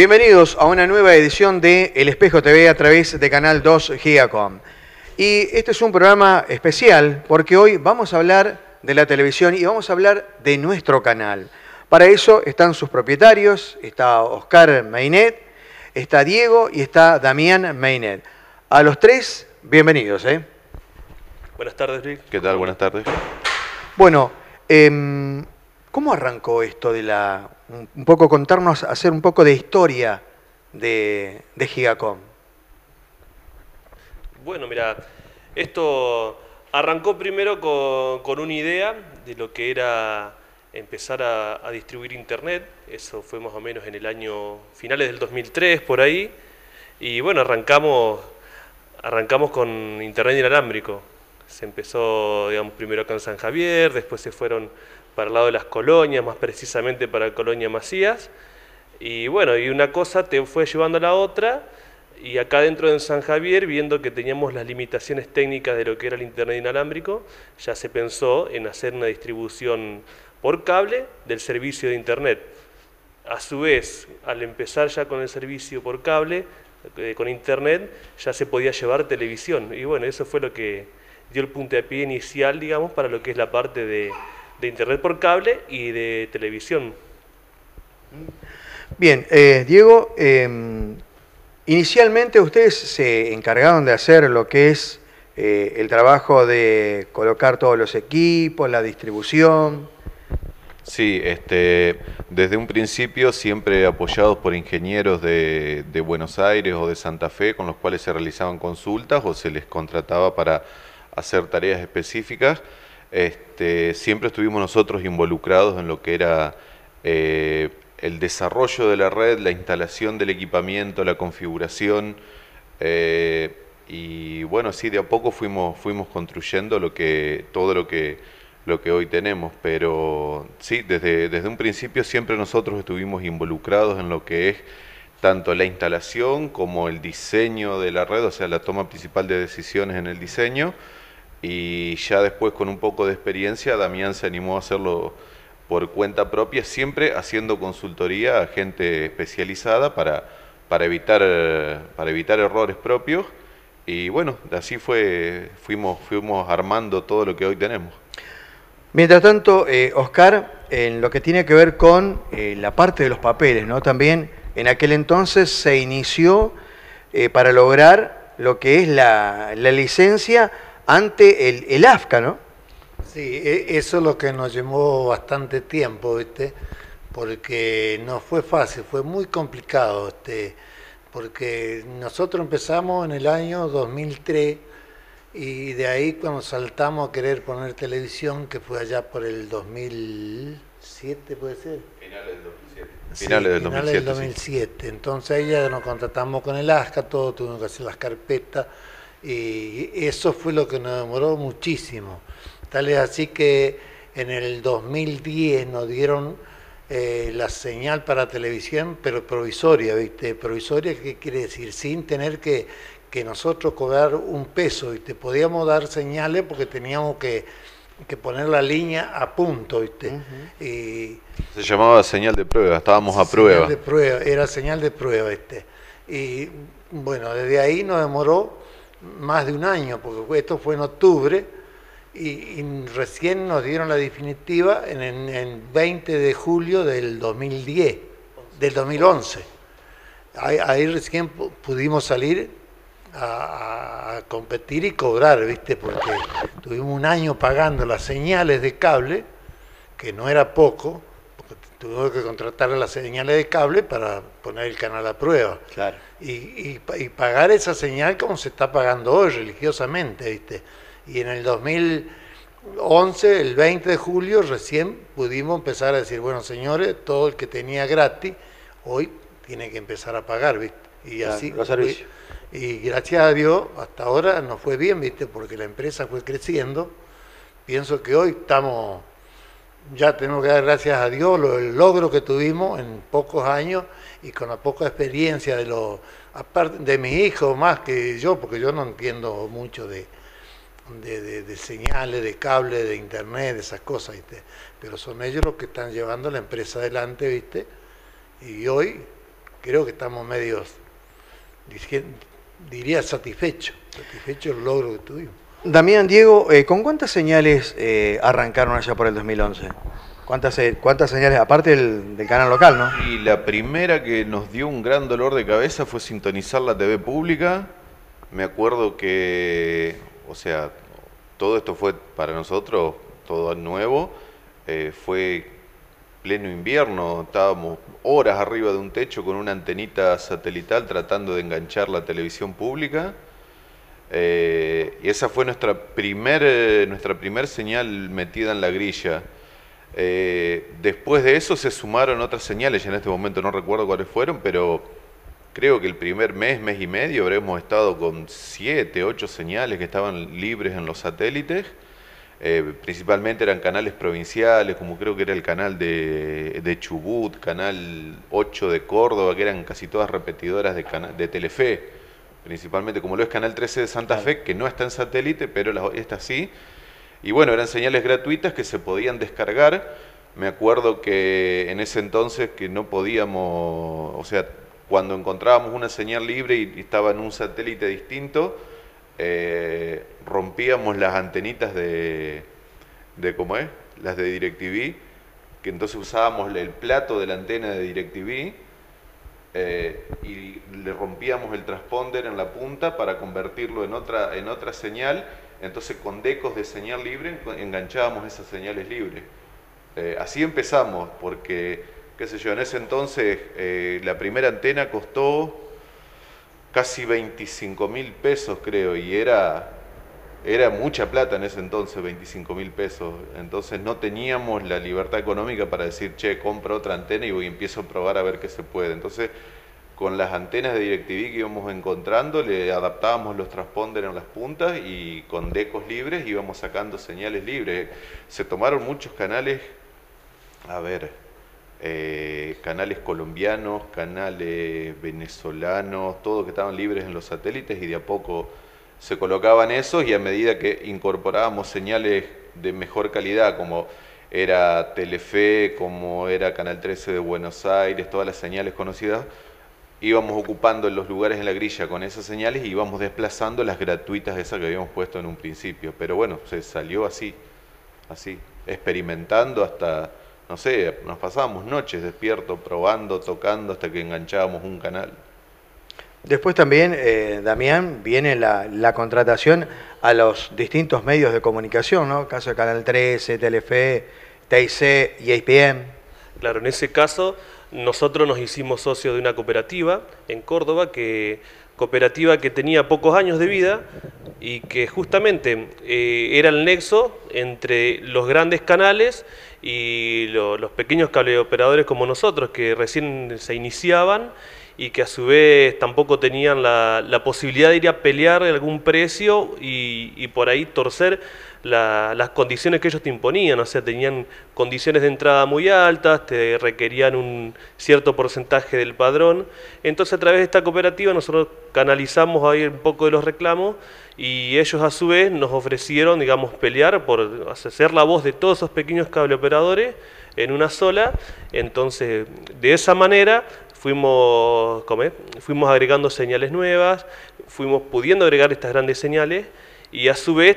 Bienvenidos a una nueva edición de El Espejo TV a través de Canal 2 Gigacom. Y este es un programa especial porque hoy vamos a hablar de la televisión y vamos a hablar de nuestro canal. Para eso están sus propietarios, está Oscar Mainet, está Diego y está Damián Mainet. A los tres, bienvenidos. Buenas tardes, Rick. ¿Qué tal? Buenas tardes. Bueno, ¿cómo arrancó esto de la... un poco contarnos, hacer un poco de historia de Gigacom? Bueno, mira, esto arrancó primero con una idea de lo que era empezar a distribuir internet. Eso fue más o menos en el año finales del 2003, por ahí. Y bueno, arrancamos con internet inalámbrico. Se empezó, digamos, primero acá en San Javier, después se fueron para el lado de las colonias, más precisamente para Colonia Macías. Y bueno, y una cosa te fue llevando a la otra, y acá dentro de San Javier, viendo que teníamos las limitaciones técnicas de lo que era el internet inalámbrico, ya se pensó en hacer una distribución por cable del servicio de internet. A su vez, al empezar ya con el servicio por cable, con internet, ya se podía llevar televisión. Y bueno, eso fue lo que dio el puntapié inicial, digamos, para lo que es la parte de internet por cable y de televisión. Bien, Diego, inicialmente ustedes se encargaron de hacer lo que es el trabajo de colocar todos los equipos, la distribución. Sí, desde un principio siempre apoyados por ingenieros de Buenos Aires o de Santa Fe, con los cuales se realizaban consultas o se les contrataba para hacer tareas específicas. Siempre estuvimos nosotros involucrados en lo que era el desarrollo de la red, la instalación del equipamiento, la configuración, y bueno, sí, de a poco fuimos construyendo todo lo que hoy tenemos, pero sí, desde un principio siempre nosotros estuvimos involucrados en lo que es tanto la instalación como el diseño de la red, o sea, la toma principal de decisiones en el diseño. Y ya después, con un poco de experiencia, Damián se animó a hacerlo por cuenta propia, siempre haciendo consultoría a gente especializada para evitar errores propios. Y bueno, así fuimos armando todo lo que hoy tenemos. Mientras tanto, Oscar, en lo que tiene que ver con la parte de los papeles, ¿no? También en aquel entonces se inició para lograr lo que es la licencia ante el AFSCA, ¿no? Sí, eso es lo que nos llevó bastante tiempo, ¿viste? Porque no fue fácil, fue muy complicado, porque nosotros empezamos en el año 2003 y de ahí cuando saltamos a querer poner televisión, que fue allá por el 2007, ¿puede ser? Finales del 2007. Sí, finales del 2007. Sí. Entonces ahí ya nos contratamos con el AFSCA, todos tuvimos que hacer las carpetas, y eso fue lo que nos demoró muchísimo. Tal es así que en el 2010 nos dieron la señal para televisión, pero provisoria, ¿viste? Provisoria, ¿qué quiere decir? Sin tener que nosotros cobrar un peso, ¿viste? Podíamos dar señales porque teníamos que poner la línea a punto, ¿viste? Uh-huh. Y se llamaba señal de prueba, estábamos a prueba. De prueba. Era señal de prueba, ¿viste? Y bueno, desde ahí nos demoró más de un año, porque esto fue en octubre y recién nos dieron la definitiva en 20 de julio del 2010, del 2011. Ahí recién pudimos salir a competir y cobrar, ¿viste? Porque tuvimos un año pagando las señales de cable, que no era poco, porque tuvimos que contratar las señales de cable para poner el canal a prueba. Claro. Y pagar esa señal como se está pagando hoy, religiosamente, ¿viste? Y en el 2011, el 20 de julio, recién pudimos empezar a decir, bueno, señores, todo el que tenía gratis, hoy tiene que empezar a pagar, ¿viste? Y claro, así los servicios. Y gracias a Dios, hasta ahora nos fue bien, ¿viste? Porque la empresa fue creciendo. Pienso que hoy estamos... Ya tenemos que dar gracias a Dios el logro que tuvimos en pocos años y con la poca experiencia de aparte de mis hijos más que yo, porque yo no entiendo mucho de señales, de cable, de internet, de esas cosas, ¿viste? Pero son ellos los que están llevando la empresa adelante, ¿viste? Y hoy creo que estamos medios, diría, satisfechos del logro que tuvimos. Damián, Diego, ¿con cuántas señales arrancaron allá por el 2011? ¿Cuántas señales, aparte del canal local, no? Y la primera que nos dio un gran dolor de cabeza fue sintonizar la TV pública. Me acuerdo que, o sea, todo esto fue para nosotros, todo nuevo, fue pleno invierno, estábamos horas arriba de un techo con una antenita satelital tratando de enganchar la televisión pública. Y esa fue nuestra primer señal metida en la grilla. Después de eso se sumaron otras señales, ya en este momento no recuerdo cuáles fueron, pero creo que el primer mes, mes y medio, habremos estado con 7, 8 señales que estaban libres en los satélites. Principalmente eran canales provinciales, como creo que era el canal de Chubut, Canal 8 de Córdoba, que eran casi todas repetidoras de Telefe. Principalmente, como lo es Canal 13 de Santa Fe, que no está en satélite, pero esta sí. Y bueno, eran señales gratuitas que se podían descargar. Me acuerdo que en ese entonces que no podíamos, o sea, cuando encontrábamos una señal libre y estaba en un satélite distinto, rompíamos las antenitas de ¿cómo es? Las de DirecTV, que entonces usábamos el plato de la antena de DirecTV. Y le rompíamos el transponder en la punta para convertirlo en otra señal. Entonces con decos de señal libre enganchábamos esas señales libres. Así empezamos, porque qué sé yo, en ese entonces la primera antena costó casi 25.000 pesos, creo, y era mucha plata en ese entonces, 25.000 pesos. Entonces no teníamos la libertad económica para decir, che, compro otra antena y voy, empiezo a probar a ver qué se puede. Entonces, con las antenas de DirecTV que íbamos encontrando, le adaptábamos los transponder en las puntas y con decos libres íbamos sacando señales libres. Se tomaron muchos canales, a ver, canales colombianos, canales venezolanos, todos que estaban libres en los satélites, y de a poco se colocaban esos, y a medida que incorporábamos señales de mejor calidad, como era Telefe, como era Canal 13 de Buenos Aires, todas las señales conocidas, íbamos ocupando los lugares en la grilla con esas señales y íbamos desplazando las gratuitas esas que habíamos puesto en un principio. Pero bueno, se salió así, experimentando hasta, no sé, nos pasábamos noches despiertos, probando, tocando, hasta que enganchábamos un canal. Después también, Damián, viene la contratación a los distintos medios de comunicación, ¿no? El caso de Canal 13, Telefe, TIC y ESPN. Claro, en ese caso nosotros nos hicimos socios de una cooperativa en Córdoba, cooperativa que tenía pocos años de vida y que justamente era el nexo entre los grandes canales y los pequeños cableoperadores como nosotros, que recién se iniciaban y que a su vez tampoco tenían la posibilidad de ir a pelear algún precio y por ahí torcer las condiciones que ellos te imponían. O sea, tenían condiciones de entrada muy altas, te requerían un cierto porcentaje del padrón. Entonces, a través de esta cooperativa nosotros canalizamos ahí un poco de los reclamos y ellos a su vez nos ofrecieron, digamos, pelear por hacer la voz de todos esos pequeños cableoperadores en una sola. Entonces, de esa manera fuimos agregando señales nuevas, fuimos pudiendo agregar estas grandes señales, y a su vez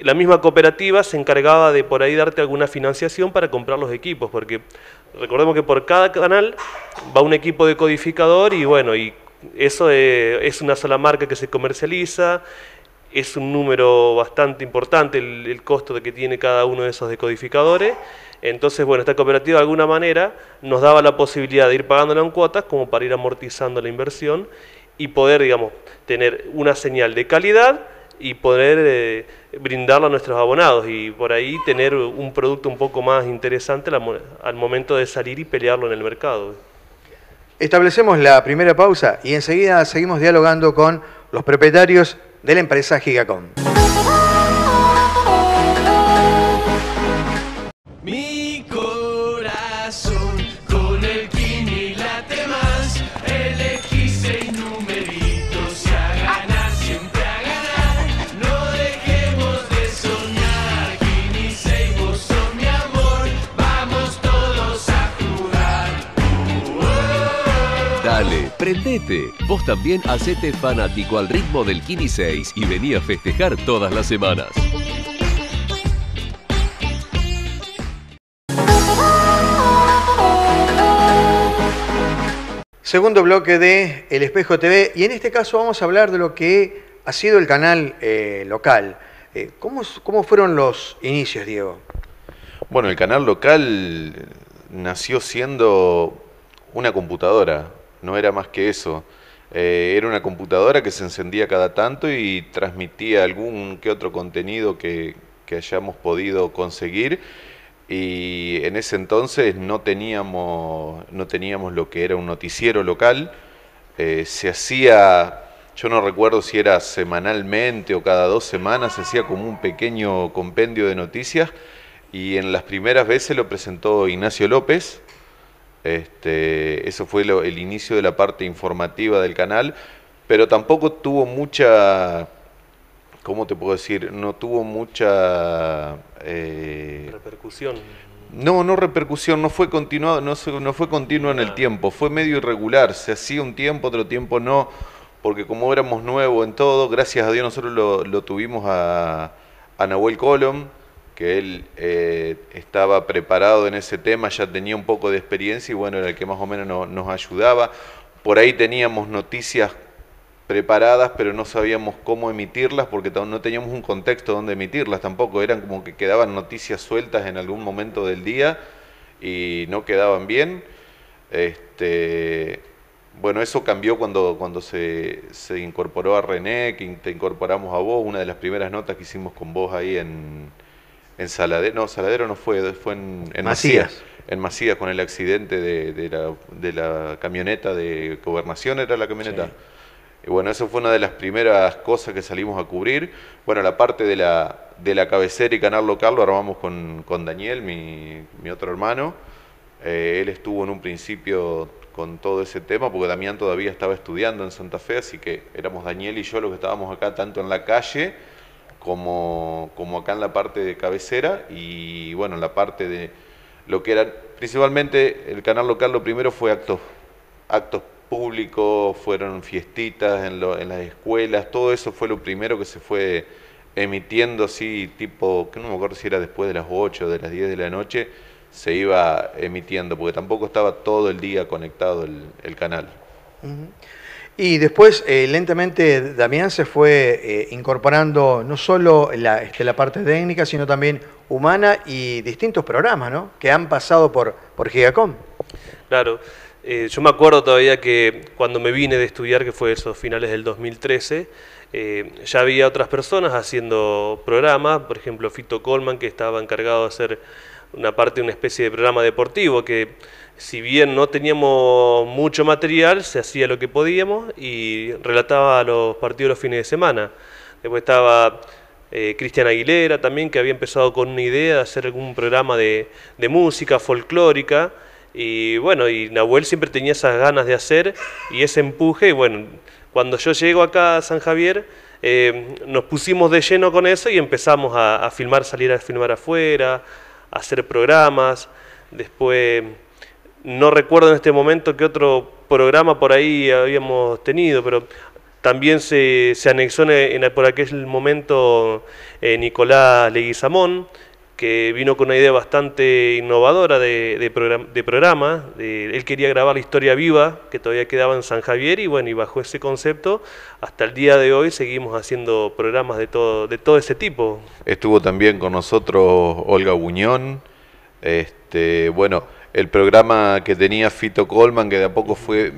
la misma cooperativa se encargaba de por ahí darte alguna financiación para comprar los equipos, porque recordemos que por cada canal va un equipo de codificador y bueno, y eso es una sola marca que se comercializa, es un número bastante importante el costo que tiene cada uno de esos decodificadores. Entonces, bueno, esta cooperativa de alguna manera nos daba la posibilidad de ir pagándola en cuotas como para ir amortizando la inversión y poder, digamos, tener una señal de calidad y poder brindarla a nuestros abonados y por ahí tener un producto un poco más interesante al momento de salir y pelearlo en el mercado. Establecemos la primera pausa y enseguida seguimos dialogando con los propietarios de la empresa Gigacom. Mi corazón con el Kini late más, elegí 6 numeritos y a ganar, siempre a ganar, no dejemos de soñar, Kini 6, vos sos mi amor, vamos todos a jugar. Dale. Mainete. Vos también hacete fanático al ritmo del Kini 6 y vení a festejar todas las semanas. Segundo bloque de El Espejo TV, y en este caso vamos a hablar de lo que ha sido el canal local. ¿Cómo fueron los inicios, Diego? Bueno, el canal local nació siendo una computadora, no era más que eso. Era una computadora que se encendía cada tanto y transmitía algún que otro contenido que hayamos podido conseguir. Y en ese entonces no teníamos lo que era un noticiero local. Se hacía, yo no recuerdo si era semanalmente o cada 2 semanas, se hacía como un pequeño compendio de noticias, y en las primeras veces lo presentó Ignacio López. Eso fue el inicio de la parte informativa del canal, pero tampoco tuvo mucha... ¿Cómo te puedo decir? No tuvo mucha... repercusión. No repercusión, no fue continuado, no fue continuo en el tiempo, fue medio irregular, se hacía un tiempo, otro tiempo no, porque como éramos nuevos en todo, gracias a Dios nosotros lo tuvimos a Nahuel Colón, que él estaba preparado en ese tema, ya tenía un poco de experiencia y bueno, era el que más o menos nos ayudaba. Por ahí teníamos noticias preparadas, pero no sabíamos cómo emitirlas porque no teníamos un contexto donde emitirlas tampoco. Eran como que quedaban noticias sueltas en algún momento del día y no quedaban bien. Bueno, eso cambió cuando se incorporó a René, que te incorporamos a vos. Una de las primeras notas que hicimos con vos ahí en Saladero. No, Saladero no fue, fue en Macías. En Macías, con el accidente de la camioneta de Gobernación, era la camioneta. Sí. Y bueno, eso fue una de las primeras cosas que salimos a cubrir. Bueno, la parte de la cabecera y canal local lo armamos con Daniel, mi otro hermano. Él estuvo en un principio con todo ese tema, porque Damián todavía estaba estudiando en Santa Fe, así que éramos Daniel y yo los que estábamos acá, tanto en la calle como acá en la parte de cabecera. Y bueno, la parte de lo que era, principalmente el canal local, lo primero fue actos público, fueron fiestitas en las escuelas, todo eso fue lo primero que se fue emitiendo así, tipo, que no me acuerdo si era después de las 8 o de las 10 de la noche, se iba emitiendo, porque tampoco estaba todo el día conectado el canal. Y después, lentamente, Damián se fue incorporando no solo la parte técnica, sino también humana y distintos programas, ¿no?, que han pasado por Gigacom. Claro. Yo me acuerdo todavía que cuando me vine de estudiar, que fue esos finales del 2013, ya había otras personas haciendo programas, por ejemplo Fito Colman, que estaba encargado de hacer una especie de programa deportivo, que si bien no teníamos mucho material, se hacía lo que podíamos y relataba los partidos los fines de semana. Después estaba Cristian Aguilera también, que había empezado con una idea de hacer algún programa de música folclórica. Y bueno, y Nahuel siempre tenía esas ganas de hacer y ese empuje. Y bueno, cuando yo llego acá a San Javier, nos pusimos de lleno con eso y empezamos a filmar, salir a filmar afuera, a hacer programas. Después, no recuerdo en este momento qué otro programa por ahí habíamos tenido, pero también se anexó por aquel momento Nicolás Leguizamón, que vino con una idea bastante innovadora de programa. Él quería grabar la historia viva que todavía quedaba en San Javier y bueno, y bajo ese concepto hasta el día de hoy seguimos haciendo programas de todo ese tipo. Estuvo también con nosotros Olga Buñón. Bueno, el programa que tenía Fito Colman, que de a poco fue,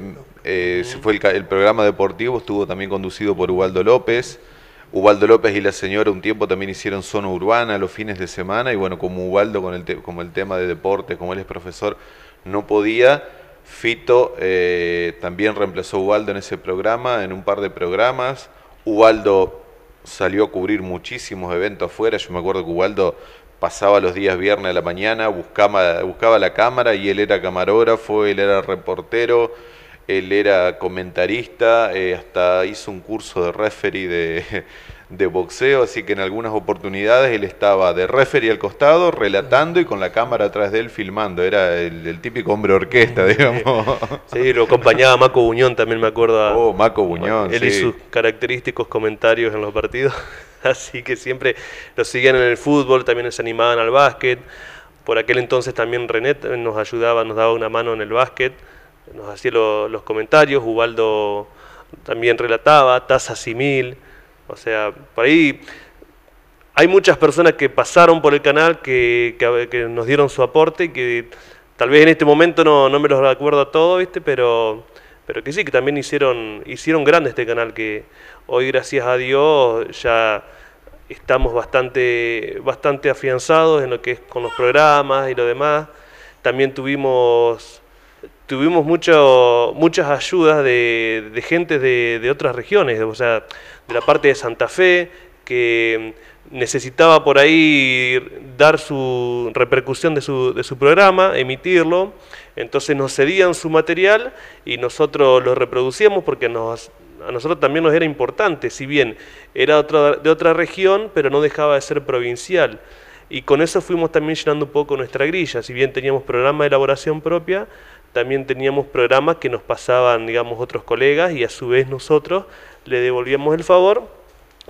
el programa deportivo, estuvo también conducido por Ubaldo López. Ubaldo López y la señora un tiempo también hicieron zona urbana los fines de semana y bueno, como Ubaldo, como el tema de deportes, como él es profesor, no podía, Fito también reemplazó a Ubaldo en ese programa, en un par de programas. Ubaldo salió a cubrir muchísimos eventos afuera. Yo me acuerdo que Ubaldo pasaba los días viernes a la mañana, buscaba la cámara y él era camarógrafo, él era reportero. Él era comentarista, hasta hizo un curso de referee de boxeo, así que en algunas oportunidades él estaba de referee al costado, relatando y con la cámara atrás de él filmando. Era el típico hombre orquesta, digamos. Sí, lo acompañaba Marco Buñón, también me acuerdo. Oh, Marco Buñón, él sí. Y sus característicos comentarios en los partidos. Así que siempre lo seguían en el fútbol, también se animaban al básquet. Por aquel entonces también René nos ayudaba, nos daba una mano en el básquet, nos hacía los comentarios, Ubaldo también relataba, Taza Simil, o sea, por ahí hay muchas personas que pasaron por el canal que nos dieron su aporte y que tal vez en este momento no me los acuerdo a todos, ¿viste? Pero que sí, que también hicieron grande este canal, que hoy gracias a Dios ya estamos bastante afianzados en lo que es con los programas y lo demás. También tuvimos muchas ayudas de gente de otras regiones, o sea, de la parte de Santa Fe, que necesitaba por ahí dar su repercusión de su programa, emitirlo. Entonces nos cedían su material y nosotros lo reproducíamos porque a nosotros también nos era importante, si bien era de otra región, pero no dejaba de ser provincial. Y con eso fuimos también llenando un poco nuestra grilla, si bien teníamos programa de elaboración propia, también teníamos programas que nos pasaban, digamos, otros colegas y a su vez nosotros le devolvíamos el favor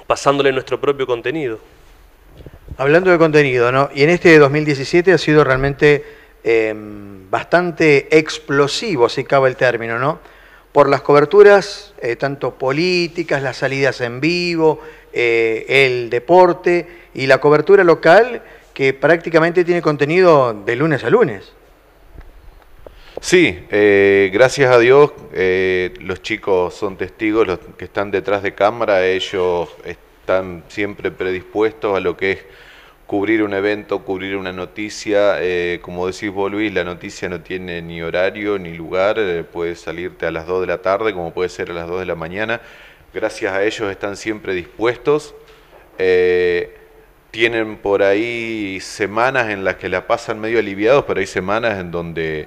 pasándole nuestro propio contenido. Hablando de contenido, ¿no? Y en este 2017 ha sido realmente bastante explosivo, si cabe el término, ¿no? Por las coberturas, tanto políticas, las salidas en vivo, el deporte y la cobertura local, que prácticamente tiene contenido de lunes a lunes. Sí, gracias a Dios, los chicos son testigos, los que están detrás de cámara, ellos están siempre predispuestos a lo que es cubrir un evento, cubrir una noticia. Como decís vos, Luis, la noticia no tiene ni horario ni lugar, puede salirte a las 2 de la tarde como puede ser a las 2 de la mañana. Gracias a ellos están siempre dispuestos. Tienen por ahí semanas en las que la pasan medio aliviados, pero hay semanas en donde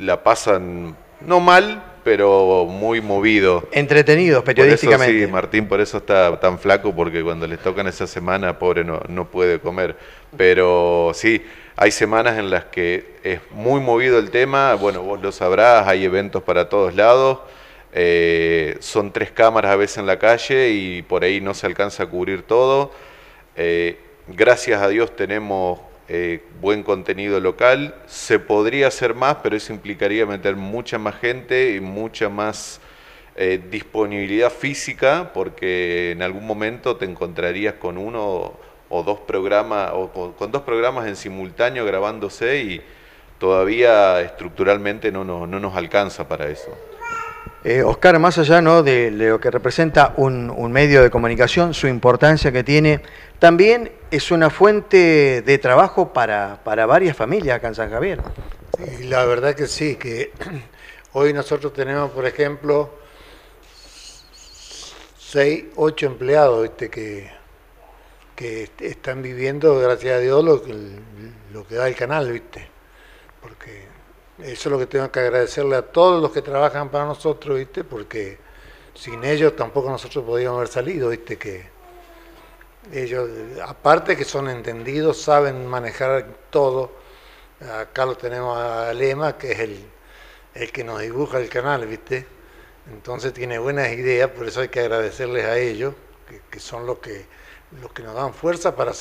la pasan no mal, pero muy movido. Entretenidos periodísticamente. Por eso, sí, Martín por eso está tan flaco, porque cuando les tocan esa semana, pobre, no puede comer. Pero sí, hay semanas en las que es muy movido el tema, bueno, vos lo sabrás, hay eventos para todos lados, son 3 cámaras a veces en la calle y por ahí no se alcanza a cubrir todo. Gracias a Dios tenemos buen contenido local. Se podría hacer más, pero eso implicaría meter mucha más gente y mucha más disponibilidad física, porque en algún momento te encontrarías con uno o dos programas, o con 2 programas en simultáneo grabándose, y todavía estructuralmente no nos alcanza para eso. Oscar, más allá, ¿no?, de lo que representa un medio de comunicación, su importancia que tiene, también es una fuente de trabajo para varias familias acá en San Javier. Sí, la verdad que sí, que hoy nosotros tenemos, por ejemplo, 6, 8 empleados que están viviendo, gracias a Dios, lo que da el canal, ¿viste? Porque eso es lo que tengo que agradecerle a todos los que trabajan para nosotros, ¿viste? Porque sin ellos tampoco nosotros podíamos haber salido, ¿viste? Que ellos, aparte que son entendidos, saben manejar todo. Acá lo tenemos a Lema, que es el que nos dibuja el canal, ¿viste? Entonces tiene buenas ideas, por eso hay que agradecerles a ellos, que son los que nos dan fuerza para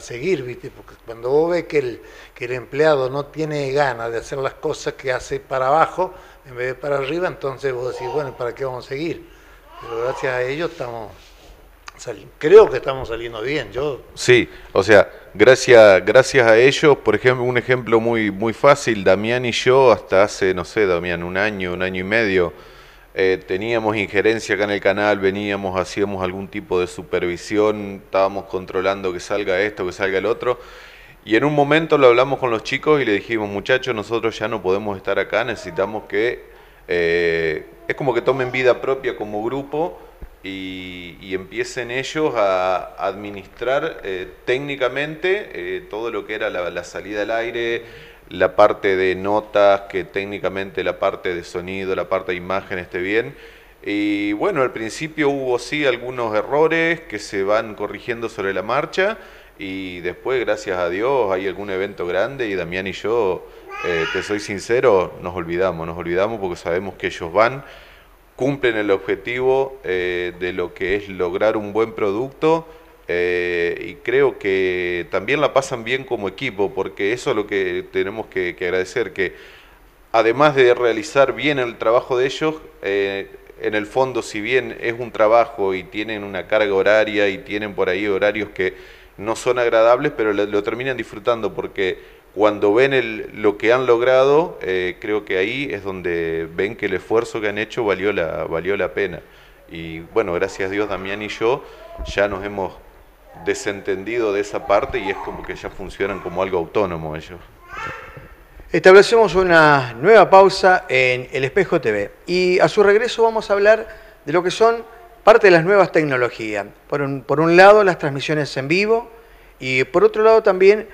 seguir, ¿viste? Porque cuando vos ves que el empleado no tiene ganas de hacer las cosas que hace para abajo en vez de para arriba, entonces vos decís, bueno, ¿para qué vamos a seguir? Pero gracias a ellos creo que estamos saliendo bien. Sí, o sea, gracias a ellos. Por ejemplo, un ejemplo muy fácil, Damián y yo hasta hace, no sé, Damián, un año y medio, teníamos injerencia acá en el canal, veníamos, hacíamos algún tipo de supervisión, estábamos controlando que salga esto, que salga el otro, y en un momento lo hablamos con los chicos y le dijimos, muchachos, nosotros ya no podemos estar acá, necesitamos que, es como que tomen vida propia como grupo y empiecen ellos a administrar técnicamente todo lo que era la salida al aire, la parte de notas, que técnicamente la parte de sonido, la parte de imagen esté bien, Y bueno, al principio hubo sí algunos errores que se van corrigiendo sobre la marcha y después, gracias a Dios, hay algún evento grande y Damián y yo, te soy sincero, nos olvidamos porque sabemos que ellos van, cumplen el objetivo de lo que es lograr un buen producto y creo que también la pasan bien como equipo, porque eso es lo que tenemos que agradecer, que además de realizar bien el trabajo de ellos, en el fondo, si bien es un trabajo y tienen una carga horaria y tienen por ahí horarios que no son agradables, pero lo terminan disfrutando porque cuando ven lo que han logrado, creo que ahí es donde ven que el esfuerzo que han hecho valió la pena. Y bueno, gracias a Dios, Damián y yo ya nos hemos desentendido de esa parte y es como que ya funcionan como algo autónomo ellos. Establecemos una nueva pausa en El Espejo TV y a su regreso vamos a hablar de lo que son parte de las nuevas tecnologías. Por un lado, las transmisiones en vivo y por otro lado también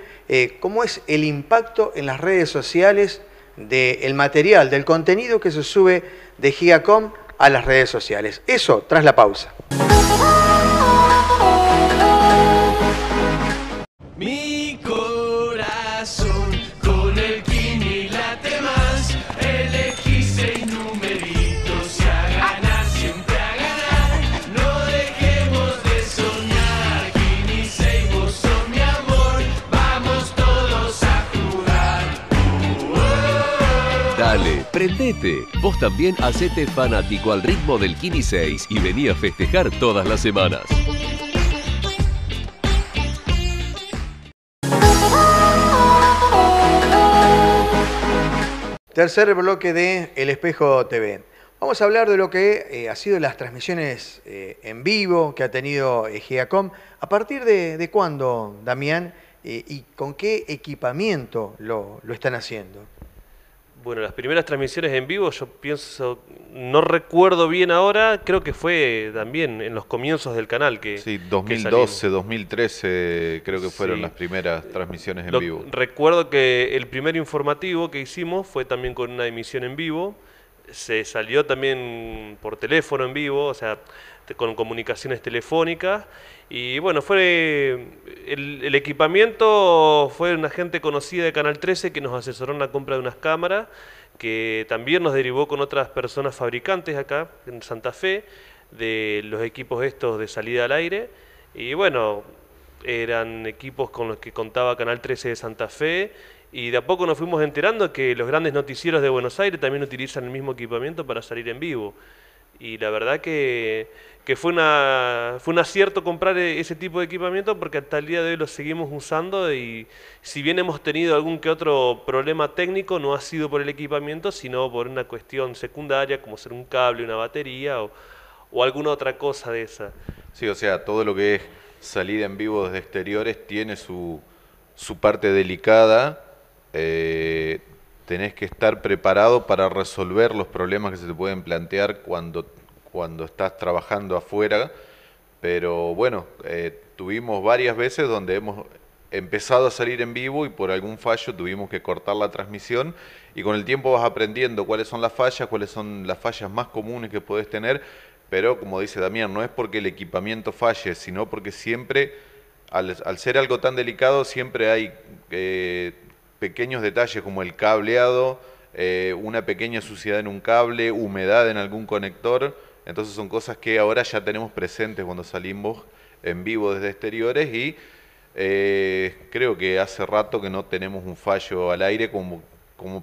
cómo es el impacto en las redes sociales del material, del contenido que se sube de Gigacom a las redes sociales. Eso tras la pausa. Mi corazón. Prendete, vos también hacete fanático al ritmo del Kini 6 y vení a festejar todas las semanas. Tercer bloque de El Espejo TV. Vamos a hablar de lo que ha sido las transmisiones en vivo que ha tenido Gigacom. ¿A partir de cuándo, Damián? ¿Y con qué equipamiento lo están haciendo? Bueno, las primeras transmisiones en vivo, yo pienso, no recuerdo bien ahora, creo que fue también en los comienzos del canal. Sí, 2012, 2013 creo que fueron las primeras transmisiones en vivo. Recuerdo que el primer informativo que hicimos fue también con una emisión en vivo, se salió también por teléfono en vivo, o sea, con comunicaciones telefónicas. Y bueno, fue el equipamiento fue una gente conocida de Canal 13 que nos asesoró en la compra de unas cámaras, que también nos derivó con otras personas fabricantes acá en Santa Fe, de los equipos estos de salida al aire. Y bueno, eran equipos con los que contaba Canal 13 de Santa Fe, y de a poco nos fuimos enterando que los grandes noticieros de Buenos Aires también utilizan el mismo equipamiento para salir en vivo. Y la verdad que fue un acierto comprar ese tipo de equipamiento porque hasta el día de hoy lo seguimos usando y si bien hemos tenido algún que otro problema técnico, no ha sido por el equipamiento, sino por una cuestión secundaria como ser un cable, una batería o alguna otra cosa de esa. Sí, o sea, todo lo que es salida en vivo desde exteriores tiene su parte delicada. Tenés que estar preparado para resolver los problemas que se te pueden plantear cuando estás trabajando afuera. Pero bueno, tuvimos varias veces donde hemos empezado a salir en vivo y por algún fallo tuvimos que cortar la transmisión. Y con el tiempo vas aprendiendo cuáles son las fallas más comunes que podés tener. Pero como dice Damián, no es porque el equipamiento falle, sino porque siempre, al ser algo tan delicado, siempre hay pequeños detalles como el cableado, una pequeña suciedad en un cable, humedad en algún conector. Entonces son cosas que ahora ya tenemos presentes cuando salimos en vivo desde exteriores y creo que hace rato que no tenemos un fallo al aire como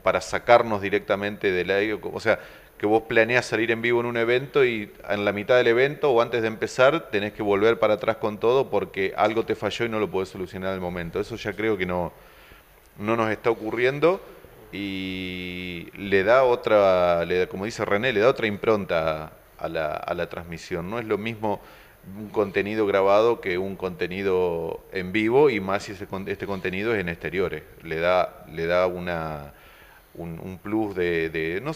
para sacarnos directamente del aire. O sea, que vos planeás salir en vivo en un evento y en la mitad del evento o antes de empezar tenés que volver para atrás con todo porque algo te falló y no lo podés solucionar al momento. Eso ya creo que no nos está ocurriendo y como dice René, le da otra impronta a la transmisión. No es lo mismo un contenido grabado que un contenido en vivo y más si este contenido es en exteriores. Le da un plus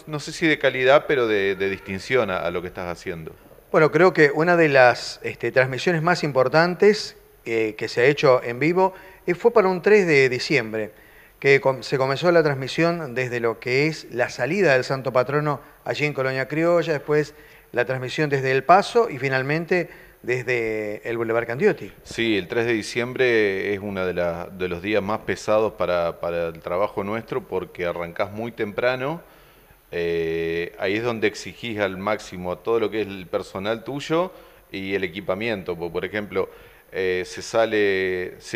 no sé si de calidad, pero de distinción a lo que estás haciendo. Bueno, creo que una de las transmisiones más importantes que se ha hecho en vivo fue para un 3 de diciembre. Que se comenzó la transmisión desde lo que es la salida del Santo Patrono allí en Colonia Criolla, después la transmisión desde El Paso y finalmente desde el Boulevard Candioti. Sí, el 3 de diciembre es uno de los días más pesados para el trabajo nuestro porque arrancás muy temprano. Ahí es donde exigís al máximo todo lo que es el personal tuyo y el equipamiento. Por ejemplo, se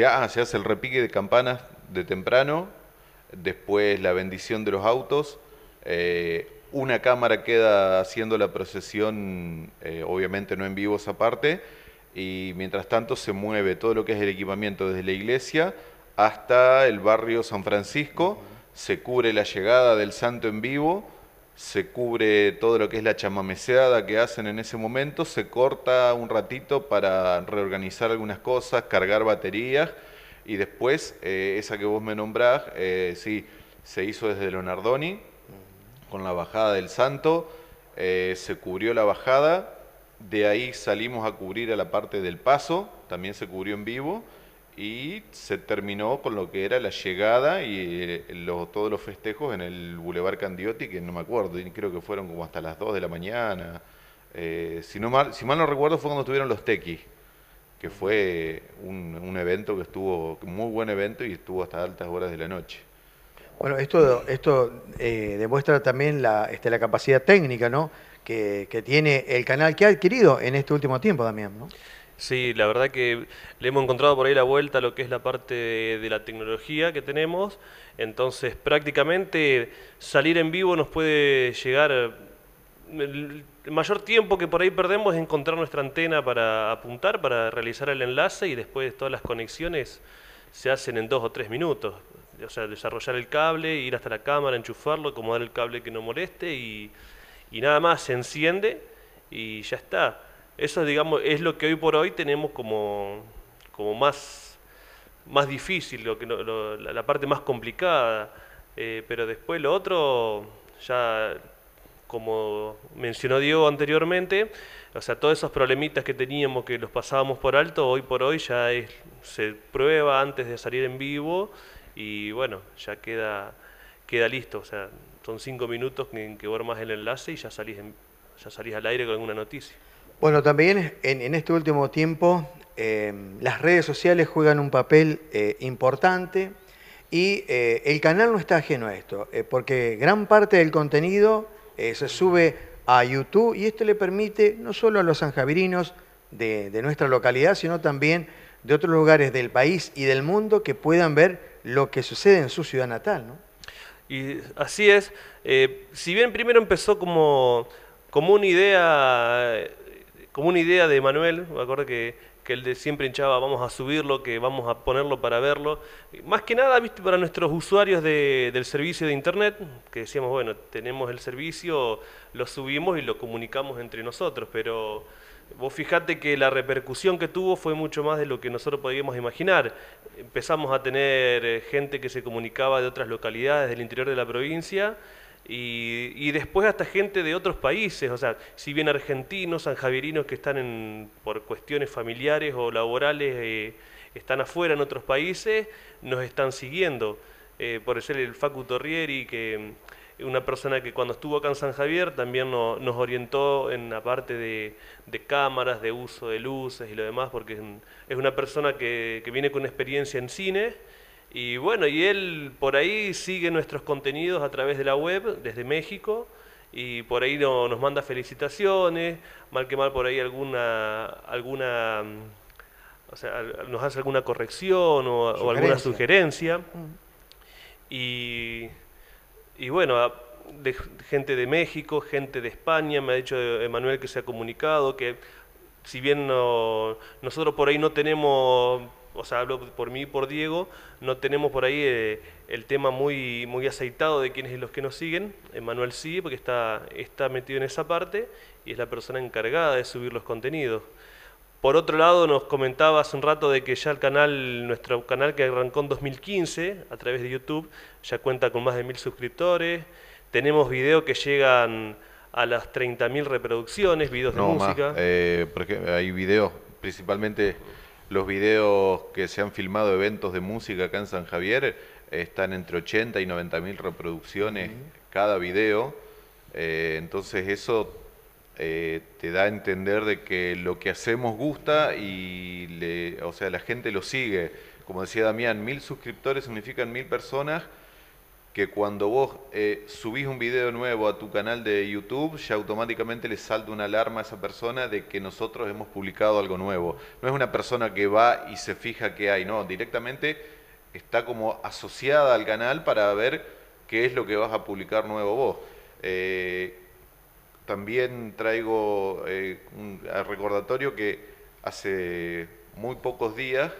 hace el repique de campanas de temprano, después la bendición de los autos, una cámara queda haciendo la procesión, obviamente no en vivo esa parte, y mientras tanto se mueve todo lo que es el equipamiento desde la iglesia hasta el barrio San Francisco, se cubre la llegada del santo en vivo, se cubre todo lo que es la chamameceada que hacen en ese momento, se corta un ratito para reorganizar algunas cosas, cargar baterías, y después, esa que vos me nombrás, sí, se hizo desde Leonardoni, con la bajada del santo, se cubrió la bajada, de ahí salimos a cubrir a la parte del paso, también se cubrió en vivo, y se terminó con lo que era la llegada y todos los festejos en el Boulevard Candioti, que no me acuerdo, creo que fueron como hasta las 2 de la mañana. Si mal no recuerdo fue cuando estuvieron los tequis, que fue un evento que estuvo, muy buen evento, y estuvo hasta altas horas de la noche. Bueno, esto demuestra también la capacidad técnica, ¿no?, que tiene el canal, que ha adquirido en este último tiempo, Damián, ¿no? Sí, la verdad que le hemos encontrado por ahí la vuelta a lo que es la parte de la tecnología que tenemos. Entonces, prácticamente salir en vivo nos puede llegar. El mayor tiempo que por ahí perdemos es encontrar nuestra antena para apuntar, para realizar el enlace, y después todas las conexiones se hacen en 2 o 3 minutos. O sea, desarrollar el cable, ir hasta la cámara, enchufarlo, acomodar el cable que no moleste y nada más, se enciende y ya está. Eso, digamos, es lo que hoy por hoy tenemos como más difícil, la parte más complicada. Pero después lo otro, ya como mencionó Diego anteriormente, o sea, todos esos problemitas que teníamos, que los pasábamos por alto, hoy por hoy ya se prueba antes de salir en vivo y bueno, ya queda listo. O sea, son 5 minutos en que armás el enlace y ya salís al aire con alguna noticia. Bueno, también en este último tiempo las redes sociales juegan un papel importante y el canal no está ajeno a esto, porque gran parte del contenido se sube a YouTube y esto le permite no solo a los sanjavirinos de nuestra localidad, sino también de otros lugares del país y del mundo que puedan ver lo que sucede en su ciudad natal, ¿no? Y así es. Si bien primero empezó como una idea de Manuel, me acuerdo que él siempre hinchaba, vamos a subirlo, que vamos a ponerlo para verlo. Más que nada, viste, para nuestros usuarios del servicio de internet, que decíamos, bueno, tenemos el servicio, lo subimos y lo comunicamos entre nosotros, pero vos fijate que la repercusión que tuvo fue mucho más de lo que nosotros podíamos imaginar. Empezamos a tener gente que se comunicaba de otras localidades del interior de la provincia, y después hasta gente de otros países, o sea, si bien argentinos, sanjavirinos que están por cuestiones familiares o laborales, están afuera en otros países, nos están siguiendo. Por ejemplo, el Facu Torrieri, que una persona que cuando estuvo acá en San Javier también nos orientó en la parte de cámaras, de uso de luces y lo demás, porque es una persona que viene con experiencia en cine. Y bueno, y él por ahí sigue nuestros contenidos a través de la web, desde México, y por ahí nos manda felicitaciones, mal que mal por ahí o sea, nos hace alguna corrección o alguna sugerencia. Y bueno, gente de México, gente de España, me ha dicho Emanuel que se ha comunicado, que si bien nosotros por ahí no tenemos, o sea, hablo por mí y por Diego, no tenemos por ahí el tema muy, muy aceitado de quiénes son los que nos siguen. Emanuel sí, porque está metido en esa parte y es la persona encargada de subir los contenidos. Por otro lado, nos comentaba hace un rato de que ya nuestro canal que arrancó en 2015 a través de YouTube, ya cuenta con más de 1.000 suscriptores. Tenemos videos que llegan a las 30.000 reproducciones, videos de música. Porque hay videos, principalmente los videos que se han filmado, eventos de música acá en San Javier, están entre 80 y 90.000 reproducciones cada video. Entonces eso te da a entender de que lo que hacemos gusta y o sea, la gente lo sigue. Como decía Damián, 1000 suscriptores significan 1000 personas que cuando vos subís un video nuevo a tu canal de YouTube, ya automáticamente le salta una alarma a esa persona de que nosotros hemos publicado algo nuevo. No es una persona que va y se fija qué hay, no, directamente está como asociada al canal para ver qué es lo que vas a publicar nuevo vos. También traigo un recordatorio que hace muy pocos días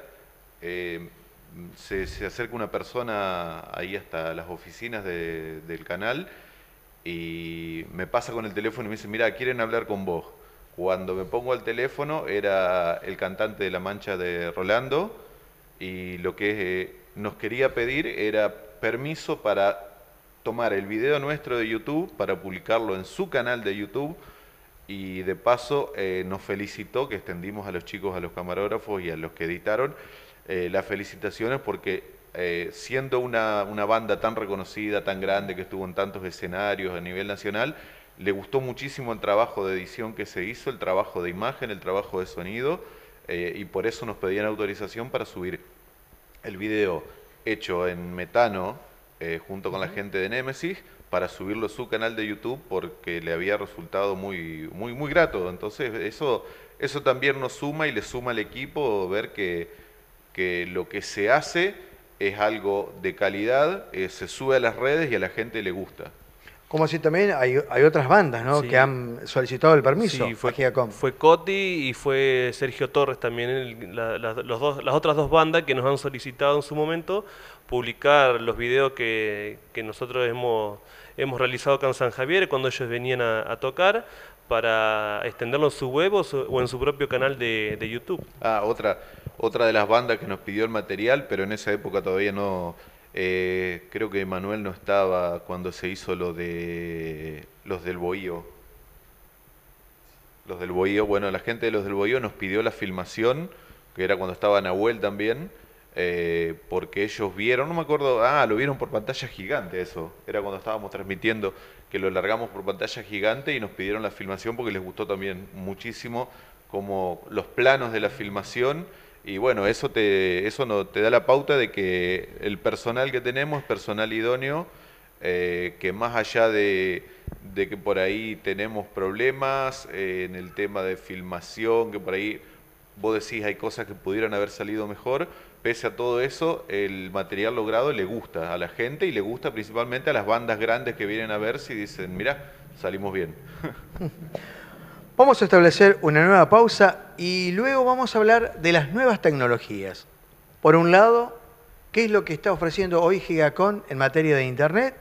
se acerca una persona ahí hasta las oficinas del canal y me pasa con el teléfono y me dice, mira, quieren hablar con vos. Cuando me pongo al teléfono era el cantante de La Mancha de Rolando y lo que nos quería pedir era permiso para tomar el video nuestro de YouTube, para publicarlo en su canal de YouTube y de paso nos felicitó, que extendimos a los chicos, a los camarógrafos y a los que editaron, las felicitaciones porque siendo una banda tan reconocida, tan grande, que estuvo en tantos escenarios a nivel nacional, le gustó muchísimo el trabajo de edición que se hizo, el trabajo de imagen, el trabajo de sonido y por eso nos pedían autorización para subir el video hecho en Metano junto con la gente de Némesis para subirlo a su canal de YouTube porque le había resultado muy grato. Entonces eso también nos suma y le suma al equipo ver que lo que se hace es algo de calidad, se sube a las redes y a la gente le gusta. Como así también hay otras bandas, ¿no? Sí. Que han solicitado el permiso. Sí, fue Coti y fue Sergio Torres también, las otras dos bandas que nos han solicitado en su momento publicar los videos que nosotros hemos realizado acá en San Javier cuando ellos venían a tocar, para extenderlo en su web o en su propio canal de YouTube. Ah, otra de las bandas que nos pidió el material, pero en esa época todavía no, creo que Emanuel no estaba cuando se hizo lo de Los Del Bohío. Los Del Bohío, bueno, la gente de Los Del Bohío nos pidió la filmación, que era cuando estaba Nahuel también, porque ellos vieron, no me acuerdo, lo vieron por pantalla gigante eso, era cuando estábamos transmitiendo, que lo largamos por pantalla gigante y nos pidieron la filmación porque les gustó también muchísimo como los planos de la filmación y bueno, eso te da la pauta de que el personal que tenemos es personal idóneo, que más allá de que por ahí tenemos problemas en el tema de filmación, que por ahí vos decís hay cosas que pudieran haber salido mejor, pese a todo eso, el material logrado le gusta a la gente y le gusta principalmente a las bandas grandes que vienen a ver si dicen, mirá, salimos bien. Vamos a establecer una nueva pausa y luego vamos a hablar de las nuevas tecnologías. Por un lado, qué es lo que está ofreciendo hoy Gigacom en materia de Internet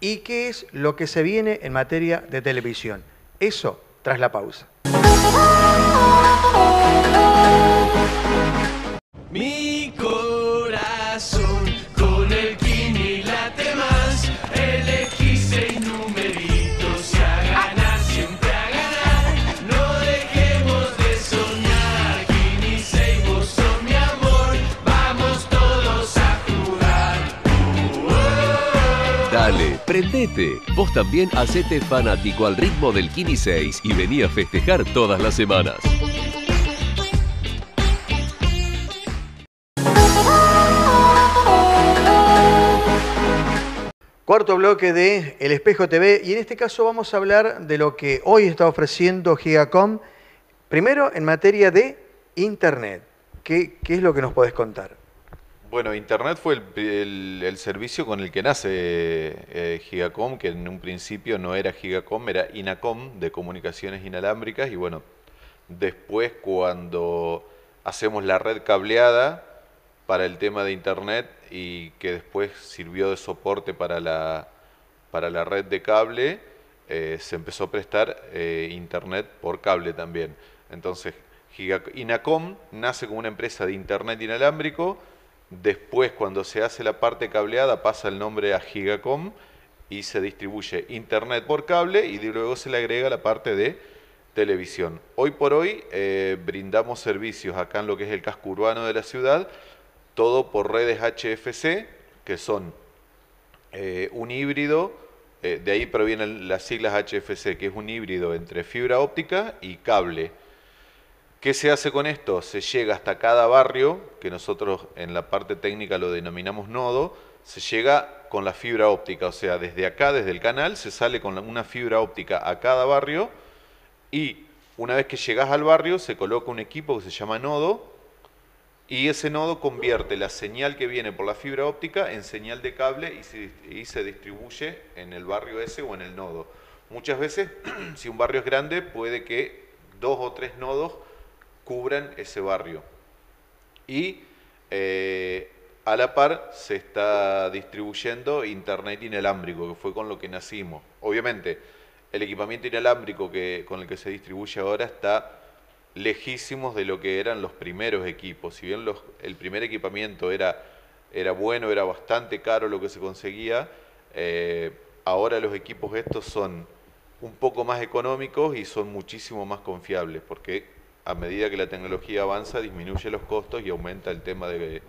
y qué es lo que se viene en materia de televisión. Eso tras la pausa. Mi corazón con el Kini late más, LX6 numeritos y a ganar, siempre a ganar. No dejemos de soñar, Kini 6, vos sos mi amor, vamos todos a jugar. Dale, prendete, vos también hacete fanático al ritmo del Kini 6 y vení a festejar todas las semanas. Cuarto bloque de El Espejo TV y en este caso vamos a hablar de lo que hoy está ofreciendo Gigacom, primero en materia de Internet. ¿Qué es lo que nos podés contar? Bueno, Internet fue el servicio con el que nace Gigacom, que en un principio no era Gigacom, era Inacom, de comunicaciones inalámbricas, y bueno, después cuando hacemos la red cableada para el tema de Internet y que después sirvió de soporte para la red de cable, se empezó a prestar Internet por cable también. Entonces, Inacom nace como una empresa de Internet inalámbrico, después cuando se hace la parte cableada pasa el nombre a Gigacom y se distribuye Internet por cable y luego se le agrega la parte de televisión. Hoy por hoy brindamos servicios acá en lo que es el casco urbano de la ciudad, todo por redes HFC, que son un híbrido de ahí provienen las siglas HFC, que es un híbrido entre fibra óptica y cable. ¿Qué se hace con esto? Se llega hasta cada barrio, que nosotros en la parte técnica lo denominamos nodo, se llega con la fibra óptica, o sea, desde acá, desde el canal, se sale con una fibra óptica a cada barrio y una vez que llegas al barrio se coloca un equipo que se llama nodo y ese nodo convierte la señal que viene por la fibra óptica en señal de cable y se distribuye en el barrio ese o en el nodo. Muchas veces, si un barrio es grande, puede que 2 o 3 nodos cubran ese barrio y a la par se está distribuyendo internet inalámbrico, que fue con lo que nacimos. Obviamente, el equipamiento inalámbrico con el que se distribuye ahora está lejísimos de lo que eran los primeros equipos. Si bien el primer equipamiento era bueno, era bastante caro lo que se conseguía, ahora los equipos estos son un poco más económicos y son muchísimo más confiables, porque a medida que la tecnología avanza, disminuye los costos y aumenta el tema de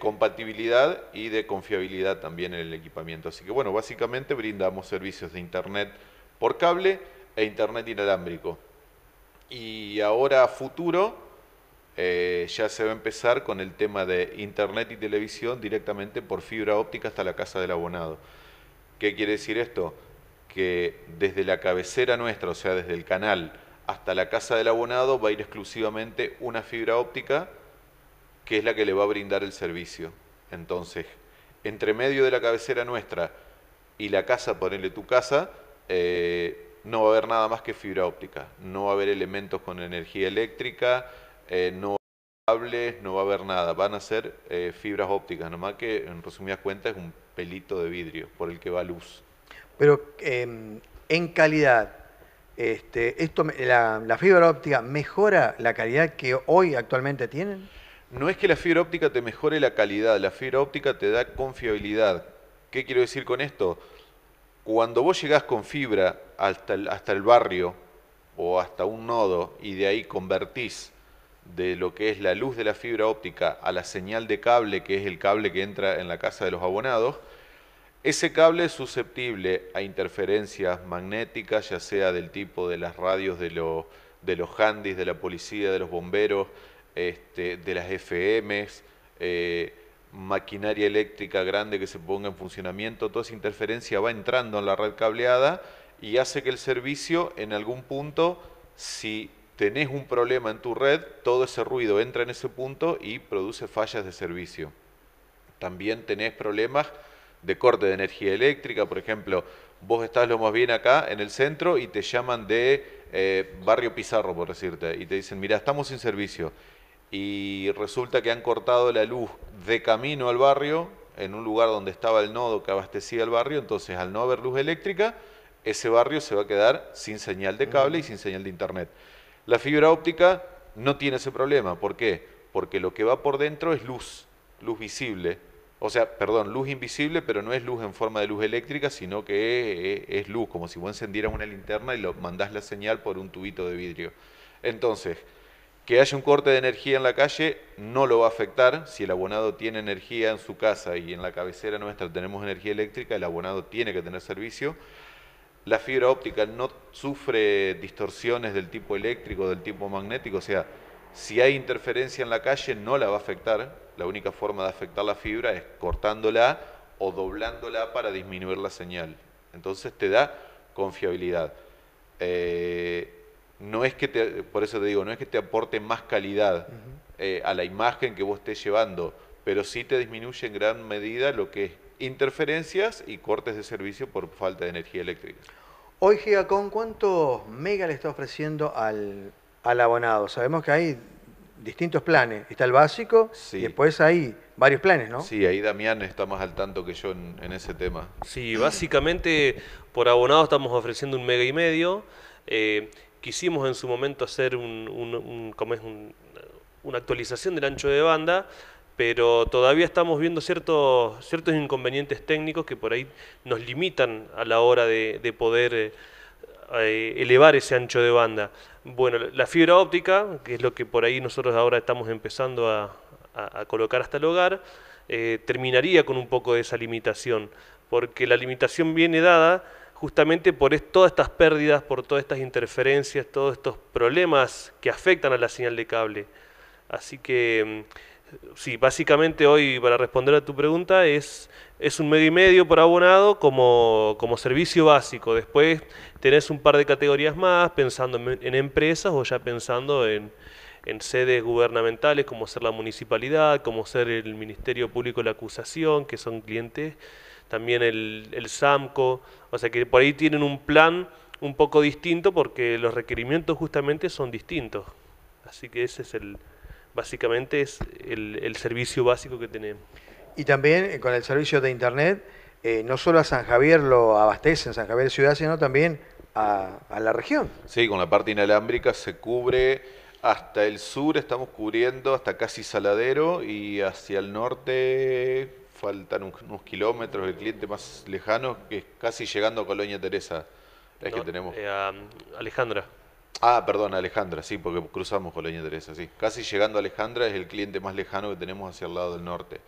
compatibilidad y de confiabilidad también en el equipamiento. Así que bueno, básicamente brindamos servicios de internet por cable e internet inalámbrico. Y ahora a futuro ya se va a empezar con el tema de internet y televisión directamente por fibra óptica hasta la casa del abonado. ¿Qué quiere decir esto? Que desde la cabecera nuestra, o sea, desde el canal hasta la casa del abonado va a ir exclusivamente una fibra óptica, que es la que le va a brindar el servicio. Entonces, entre medio de la cabecera nuestra y la casa, ponele tu casa, no va a haber nada más que fibra óptica. No va a haber elementos con energía eléctrica, no va a haber cables, no va a haber nada. Van a ser fibras ópticas, nomás que, en resumidas cuentas, es un pelito de vidrio por el que va luz. Pero en calidad, la fibra óptica mejora la calidad que hoy actualmente tienen. No es que la fibra óptica te mejore la calidad, la fibra óptica te da confiabilidad. ¿Qué quiero decir con esto? Cuando vos llegás con fibra hasta el barrio o hasta un nodo y de ahí convertís de lo que es la luz de la fibra óptica a la señal de cable, que es el cable que entra en la casa de los abonados, ese cable es susceptible a interferencias magnéticas, ya sea del tipo de las radios de los handys, de la policía, de los bomberos, de las FMs, maquinaria eléctrica grande que se ponga en funcionamiento. Toda esa interferencia va entrando en la red cableada y hace que el servicio en algún punto, si tenés un problema en tu red, todo ese ruido entra en ese punto y produce fallas de servicio. También tenés problemas de corte de energía eléctrica, por ejemplo, vos estás lo más bien acá en el centro y te llaman de Barrio Pizarro, por decirte, y te dicen, mirá, estamos sin servicio. Y resulta que han cortado la luz de camino al barrio, en un lugar donde estaba el nodo que abastecía el barrio. Entonces, al no haber luz eléctrica, ese barrio se va a quedar sin señal de cable y sin señal de internet. La fibra óptica no tiene ese problema. ¿Por qué? Porque lo que va por dentro es luz visible. O sea, perdón, luz invisible, pero no es luz en forma de luz eléctrica, sino que es luz, como si vos encendieras una linterna y mandás la señal por un tubito de vidrio. Entonces, que haya un corte de energía en la calle no lo va a afectar. Si el abonado tiene energía en su casa y en la cabecera nuestra tenemos energía eléctrica, el abonado tiene que tener servicio. La fibra óptica no sufre distorsiones del tipo eléctrico, del tipo magnético. O sea, si hay interferencia en la calle no la va a afectar. La única forma de afectar la fibra es cortándola o doblándola para disminuir la señal. Entonces te da confiabilidad. No es que te, por eso te digo, no es que te aporte más calidad a la imagen que vos estés llevando, pero sí te disminuye en gran medida lo que es interferencias y cortes de servicio por falta de energía eléctrica. Hoy Gigacom, ¿cuántos mega le está ofreciendo al abonado? Sabemos que hay distintos planes. Está el básico, sí. Y después hay varios planes, ¿no? Sí, ahí Damián está más al tanto que yo en ese tema. Sí, básicamente por abonado estamos ofreciendo 1,5 megas. Quisimos en su momento hacer una actualización del ancho de banda, pero todavía estamos viendo ciertos inconvenientes técnicos que por ahí nos limitan a la hora de poder elevar ese ancho de banda. Bueno, la fibra óptica, que es lo que por ahí nosotros ahora estamos empezando a colocar hasta el hogar, terminaría con un poco de esa limitación. porque la limitación viene dada justamente por todas estas pérdidas, por todas estas interferencias, todos estos problemas que afectan a la señal de cable. Así que, sí, básicamente hoy, para responder a tu pregunta, es un medio y medio por abonado como servicio básico. Después tenés un par de categorías más, pensando en empresas o ya pensando en sedes gubernamentales, como ser la municipalidad, como ser el Ministerio Público de la Acusación, que son clientes, también el SAMCO, o sea que por ahí tienen un plan un poco distinto porque los requerimientos justamente son distintos. Así que ese es básicamente es el servicio básico que tenemos. Y también con el servicio de Internet, no solo a San Javier lo abastecen, San Javier Ciudad, sino también a la región. Sí, con la parte inalámbrica se cubre hasta el sur, estamos cubriendo hasta casi Saladero, y hacia el norte faltan unos kilómetros, el cliente más lejano, que es casi llegando a Colonia Teresa, es que tenemos. Alejandra. Ah, perdón, Alejandra, sí, porque cruzamos Colonia Teresa, sí. Casi llegando a Alejandra es el cliente más lejano que tenemos hacia el lado del norte.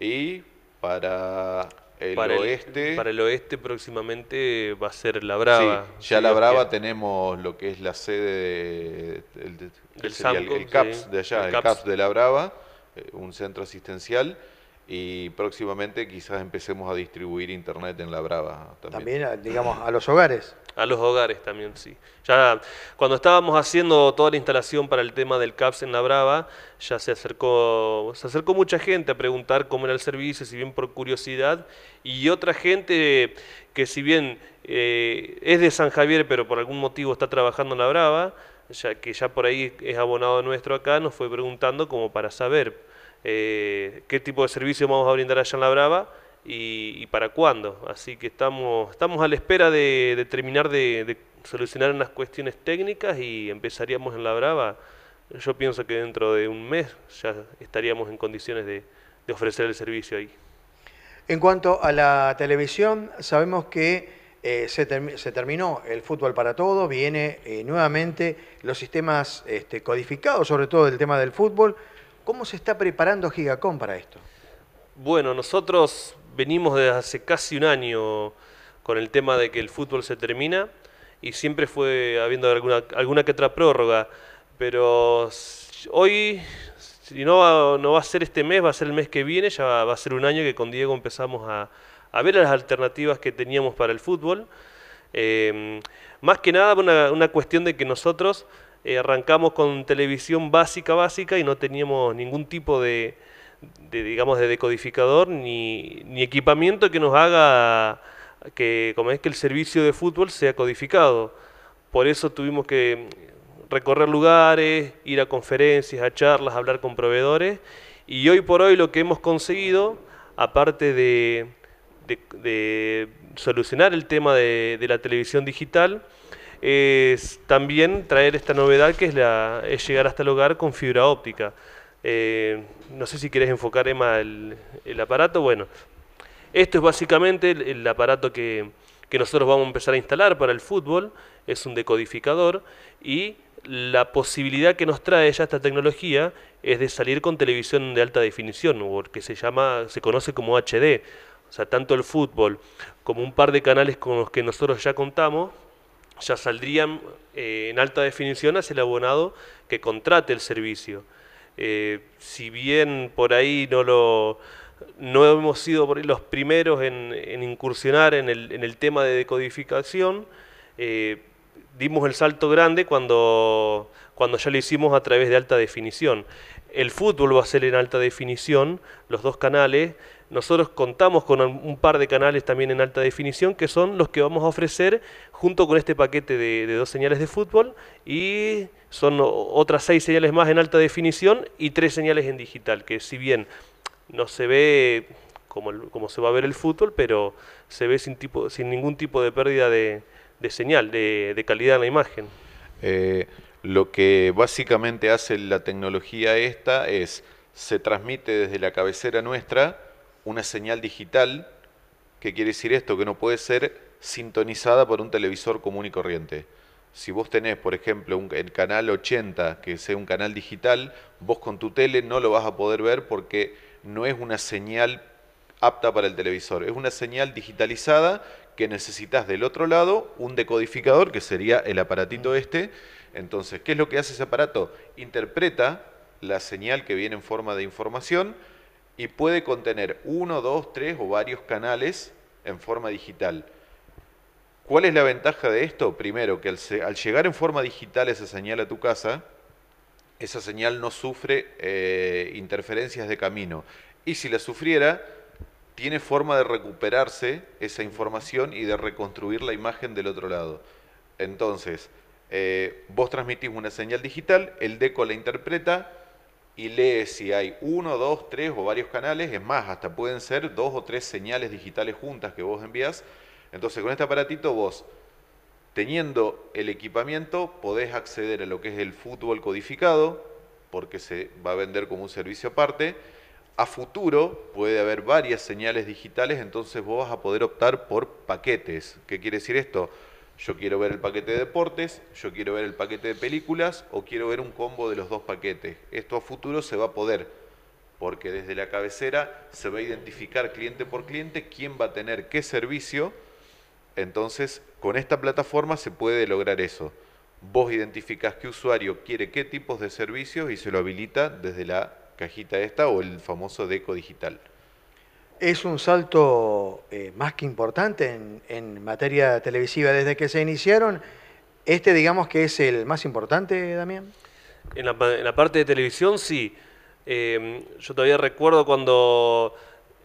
Y para el oeste próximamente va a ser La Brava. Sí, ya La Brava tenemos lo que es la sede del CAPS de allá, el CAPS de La Brava, un centro asistencial. Y próximamente quizás empecemos a distribuir internet en La Brava también. También, digamos, a los hogares. A los hogares también, sí. Ya cuando estábamos haciendo toda la instalación para el tema del CAPS en La Brava, ya se acercó mucha gente a preguntar cómo era el servicio, si bien por curiosidad, y otra gente que si bien es de San Javier, pero por algún motivo está trabajando en La Brava, ya que ya por ahí es abonado nuestro acá, nos fue preguntando como para saber qué tipo de servicio vamos a brindar allá en La Brava y para cuándo. Así que estamos a la espera de terminar de solucionar unas cuestiones técnicas y empezaríamos en La Brava. Yo pienso que dentro de un mes ya estaríamos en condiciones de ofrecer el servicio ahí. En cuanto a la televisión, sabemos que se terminó el fútbol para todos, viene nuevamente los sistemas codificados, sobre todo el tema del fútbol. ¿Cómo se está preparando Gigacom para esto? Bueno, nosotros venimos desde hace casi un año con el tema de que el fútbol se termina y siempre fue habiendo alguna que otra prórroga, pero hoy, si no va a ser este mes, va a ser el mes que viene, ya va a ser un año que con Diego empezamos a ver las alternativas que teníamos para el fútbol. Más que nada una cuestión de que nosotros arrancamos con televisión básica y no teníamos ningún tipo de decodificador ni equipamiento que nos haga que el servicio de fútbol sea codificado. Por eso tuvimos que recorrer lugares, ir a conferencias, a charlas, hablar con proveedores, y hoy por hoy lo que hemos conseguido, aparte de solucionar el tema de la televisión digital, es también traer esta novedad que es llegar hasta el hogar con fibra óptica. No sé si querés enfocar, Emma, el aparato. Bueno, esto es básicamente el aparato que nosotros vamos a empezar a instalar para el fútbol. Es un decodificador y la posibilidad que nos trae ya esta tecnología es de salir con televisión de alta definición, o que se conoce como HD. O sea, tanto el fútbol como un par de canales con los que nosotros ya contamos ya saldrían en alta definición hacia el abonado que contrate el servicio. Si bien por ahí no hemos sido por ahí los primeros en incursionar en el tema de decodificación, dimos el salto grande cuando ya lo hicimos a través de alta definición. El fútbol va a ser en alta definición, los dos canales. Nosotros contamos con un par de canales también en alta definición, que son los que vamos a ofrecer junto con este paquete de dos señales de fútbol, y son otras 6 señales más en alta definición y 3 señales en digital, que si bien no se ve como se va a ver el fútbol, pero se ve sin ningún tipo de pérdida de señal, de calidad en la imagen. Lo que básicamente hace la tecnología esta es, se transmite desde la cabecera nuestra una señal digital, que quiere decir esto, que no puede ser sintonizada por un televisor común y corriente. Si vos tenés, por ejemplo, el canal 80, que sea un canal digital, vos con tu tele no lo vas a poder ver porque no es una señal apta para el televisor. Es una señal digitalizada que necesitas del otro lado un decodificador, que sería el aparatito este. Entonces, ¿qué es lo que hace ese aparato? Interpreta la señal que viene en forma de información y puede contener 1, 2, 3 o varios canales en forma digital. ¿Cuál es la ventaja de esto? Primero, que al llegar en forma digital esa señal a tu casa, esa señal no sufre interferencias de camino. Y si la sufriera, tiene forma de recuperarse esa información y de reconstruir la imagen del otro lado. Entonces, vos transmitís una señal digital, el deco la interpreta y lee si hay 1, 2, 3 o varios canales. Es más, hasta pueden ser 2 o 3 señales digitales juntas que vos envías. Entonces, con este aparatito vos, teniendo el equipamiento, podés acceder a lo que es el fútbol codificado, porque se va a vender como un servicio aparte. A futuro puede haber varias señales digitales, entonces vos vas a poder optar por paquetes. ¿Qué quiere decir esto? Yo quiero ver el paquete de deportes, yo quiero ver el paquete de películas o quiero ver un combo de los 2 paquetes. Esto a futuro se va a poder, porque desde la cabecera se va a identificar cliente por cliente quién va a tener qué servicio. Entonces, con esta plataforma se puede lograr eso. Vos identificás qué usuario quiere qué tipos de servicios y se lo habilita desde la cajita esta o el famoso deco digital. Es un salto más que importante en materia televisiva. Desde que se iniciaron, este digamos que es el más importante, Damián. En la parte de televisión, sí. Yo todavía recuerdo cuando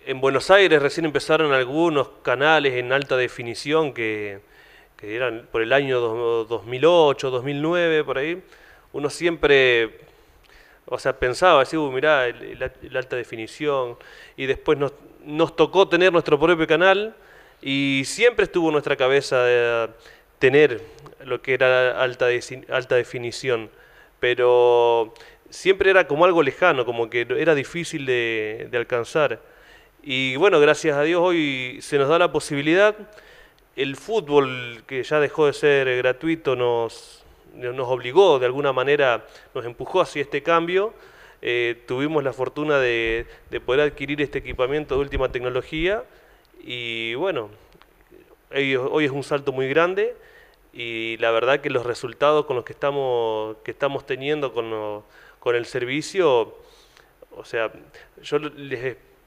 en Buenos Aires recién empezaron algunos canales en alta definición que eran por el año 2008, 2009, por ahí. Uno siempre, o sea, pensaba, así, mirá, el alta definición. Y después nos tocó tener nuestro propio canal y siempre estuvo en nuestra cabeza de tener lo que era alta definición. Pero siempre era como algo lejano, como que era difícil de alcanzar. Y bueno, gracias a Dios hoy se nos da la posibilidad. El fútbol, que ya dejó de ser gratuito, nos obligó, de alguna manera nos empujó hacia este cambio. Tuvimos la fortuna de poder adquirir este equipamiento de última tecnología y bueno, hoy es un salto muy grande y la verdad que los resultados con los que estamos teniendo con el servicio, o sea, yo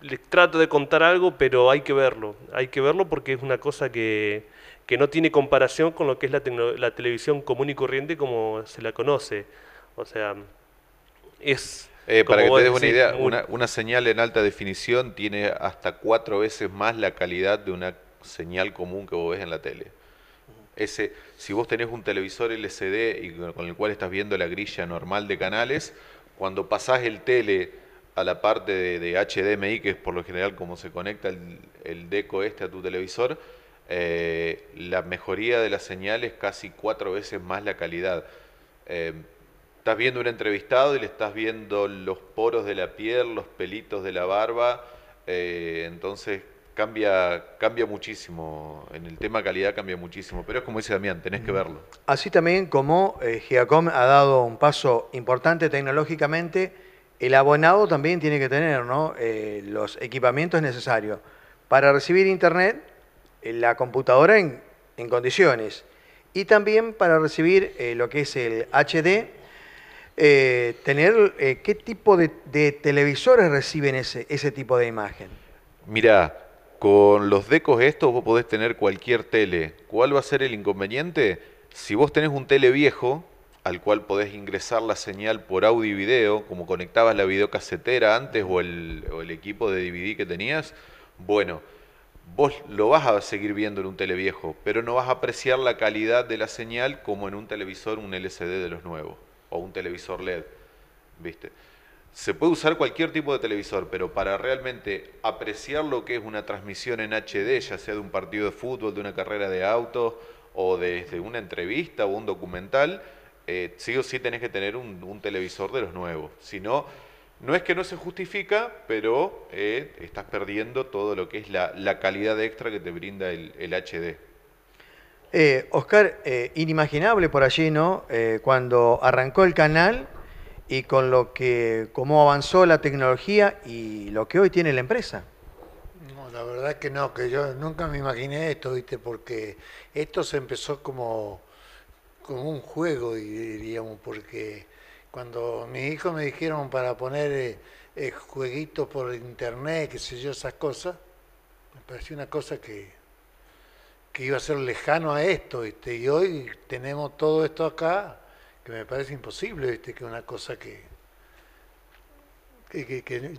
les trato de contar algo, pero hay que verlo porque es una cosa que no tiene comparación con lo que es la televisión común y corriente como se la conoce. O sea, es... para que te des una idea, una señal en alta definición tiene hasta 4 veces más la calidad de una señal común que vos ves en la tele. Si vos tenés un televisor LCD y con el cual estás viendo la grilla normal de canales, cuando pasás el tele a la parte de HDMI, que es por lo general como se conecta el deco este a tu televisor, la mejoría de la señal es casi 4 veces más la calidad. Estás viendo un entrevistado y le estás viendo los poros de la piel, los pelitos de la barba, entonces cambia muchísimo, en el tema calidad cambia muchísimo, pero es como dice Damián, tenés que verlo. Así también como Gigacom ha dado un paso importante tecnológicamente, el abonado también tiene que tener, ¿no?, los equipamientos necesarios para recibir internet, la computadora en condiciones, y también para recibir lo que es el HD, tener qué tipo de televisores reciben ese tipo de imagen. Mirá, con los decos estos vos podés tener cualquier tele. ¿Cuál va a ser el inconveniente? Si vos tenés un tele viejo, al cual podés ingresar la señal por audio y video, como conectabas la videocasetera antes o el equipo de DVD que tenías, bueno, vos lo vas a seguir viendo en un televiejo, pero no vas a apreciar la calidad de la señal como en un televisor, un LCD de los nuevos, o un televisor LED, ¿viste? Se puede usar cualquier tipo de televisor, pero para realmente apreciar lo que es una transmisión en HD, ya sea de un partido de fútbol, de una carrera de autos, o desde una entrevista o un documental, sí o sí tenés que tener un televisor de los nuevos. Si no, no es que no se justifica, pero estás perdiendo todo lo que es la calidad extra que te brinda el HD. Oscar, inimaginable por allí, ¿no? Cuando arrancó el canal y con lo que, cómo avanzó la tecnología y lo que hoy tiene la empresa. No, la verdad que no, que yo nunca me imaginé esto, ¿viste? Porque esto se empezó como un juego, diríamos, porque cuando mis hijos me dijeron para poner jueguitos por internet, qué sé yo, esas cosas, me pareció una cosa que iba a ser lejano a esto, ¿viste? Y hoy tenemos todo esto acá, que me parece imposible, ¿viste? Que una cosa que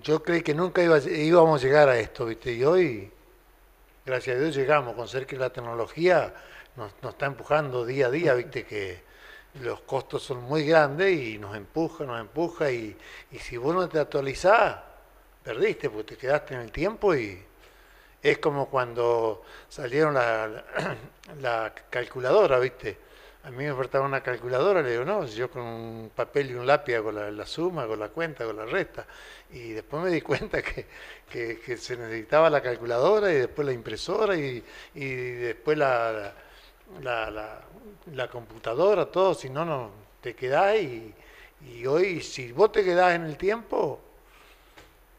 yo creí que nunca íbamos a llegar a esto, ¿viste? Y hoy, gracias a Dios, llegamos, con ser que la tecnología nos está empujando día a día, ¿viste? Que los costos son muy grandes y nos empuja, y si vos no te actualizás, perdiste, porque te quedaste en el tiempo. Y es como cuando salieron la calculadora, ¿viste? A mí me ofertaban una calculadora, le digo, no, yo con un papel y un lápiz hago la suma, hago la cuenta, hago la resta. Y después me di cuenta que se necesitaba la calculadora y después la impresora y después la computadora, todo, si no, no te quedás. Y hoy, si vos te quedás en el tiempo,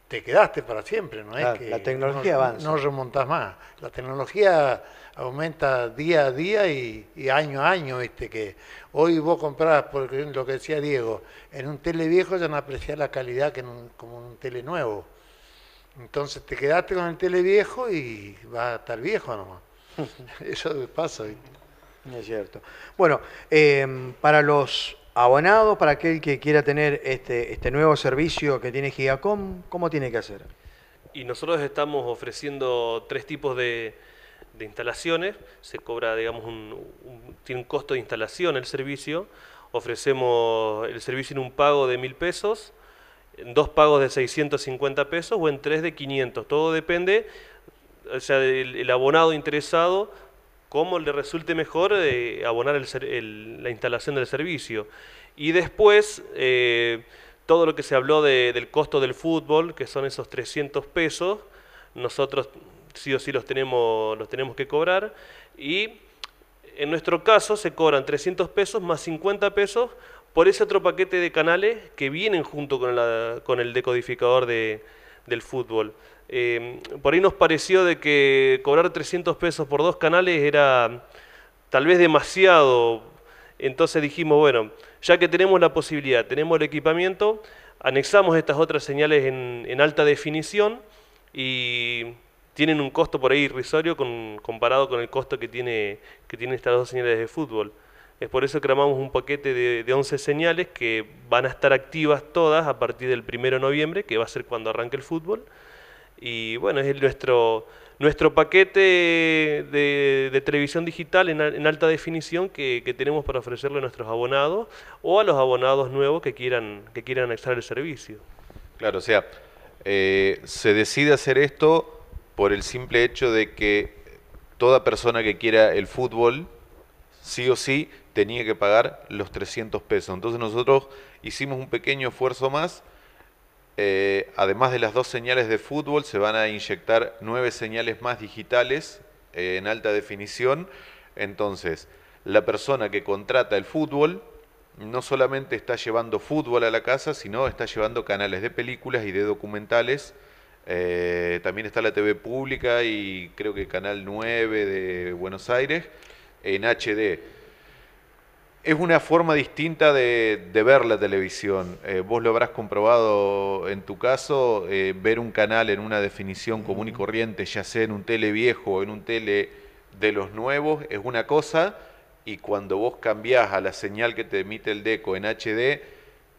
te quedaste para siempre, ¿no? Claro, es que la tecnología avanza. No remontás más. La tecnología aumenta día a día y año a año, ¿viste? Que hoy vos comprás, por lo que decía Diego, en un tele viejo ya no apreciás la calidad que como en un tele nuevo. Entonces te quedaste con el tele viejo y vas a estar viejo nomás. Eso pasa, ¿viste? Es cierto. Bueno, para los abonados, para aquel que quiera tener este nuevo servicio que tiene Gigacom, ¿cómo tiene que hacer? Y nosotros estamos ofreciendo 3 tipos de instalaciones. Se cobra, digamos, tiene un costo de instalación el servicio. Ofrecemos el servicio en un pago de 1.000 pesos, en 2 pagos de 650 pesos o en 3 de 500. Todo depende, o sea, el abonado interesado, cómo le resulte mejor abonar la instalación del servicio. Y después, todo lo que se habló del costo del fútbol, que son esos 300 pesos, nosotros sí o sí los tenemos que cobrar, y en nuestro caso se cobran 300 pesos más 50 pesos por ese otro paquete de canales que vienen junto con el decodificador del fútbol. Por ahí nos pareció de que cobrar 300 pesos por 2 canales era tal vez demasiado. Entonces dijimos, bueno, ya que tenemos la posibilidad, tenemos el equipamiento, anexamos estas otras señales en alta definición y tienen un costo por ahí irrisorio comparado con el costo que tienen estas 2 señales de fútbol. Es por eso que armamos un paquete de 11 señales que van a estar activas todas a partir del 1 de noviembre, que va a ser cuando arranque el fútbol. Y bueno, es nuestro paquete de televisión digital en alta definición que tenemos para ofrecerle a nuestros abonados o a los abonados nuevos que quieran anexar el servicio. Claro, o sea, se decide hacer esto por el simple hecho de que toda persona que quiera el fútbol, sí o sí, tenía que pagar los 300 pesos. Entonces nosotros hicimos un pequeño esfuerzo más. Además de las 2 señales de fútbol, se van a inyectar 9 señales más digitales en alta definición. Entonces, la persona que contrata el fútbol no solamente está llevando fútbol a la casa, sino está llevando canales de películas y de documentales. También está la TV pública y creo que Canal 9 de Buenos Aires en HD. Es una forma distinta de ver la televisión. Vos lo habrás comprobado en tu caso, ver un canal en una definición común y corriente, ya sea en un tele viejo o en un tele de los nuevos, es una cosa, y cuando vos cambiás a la señal que te emite el deco en HD,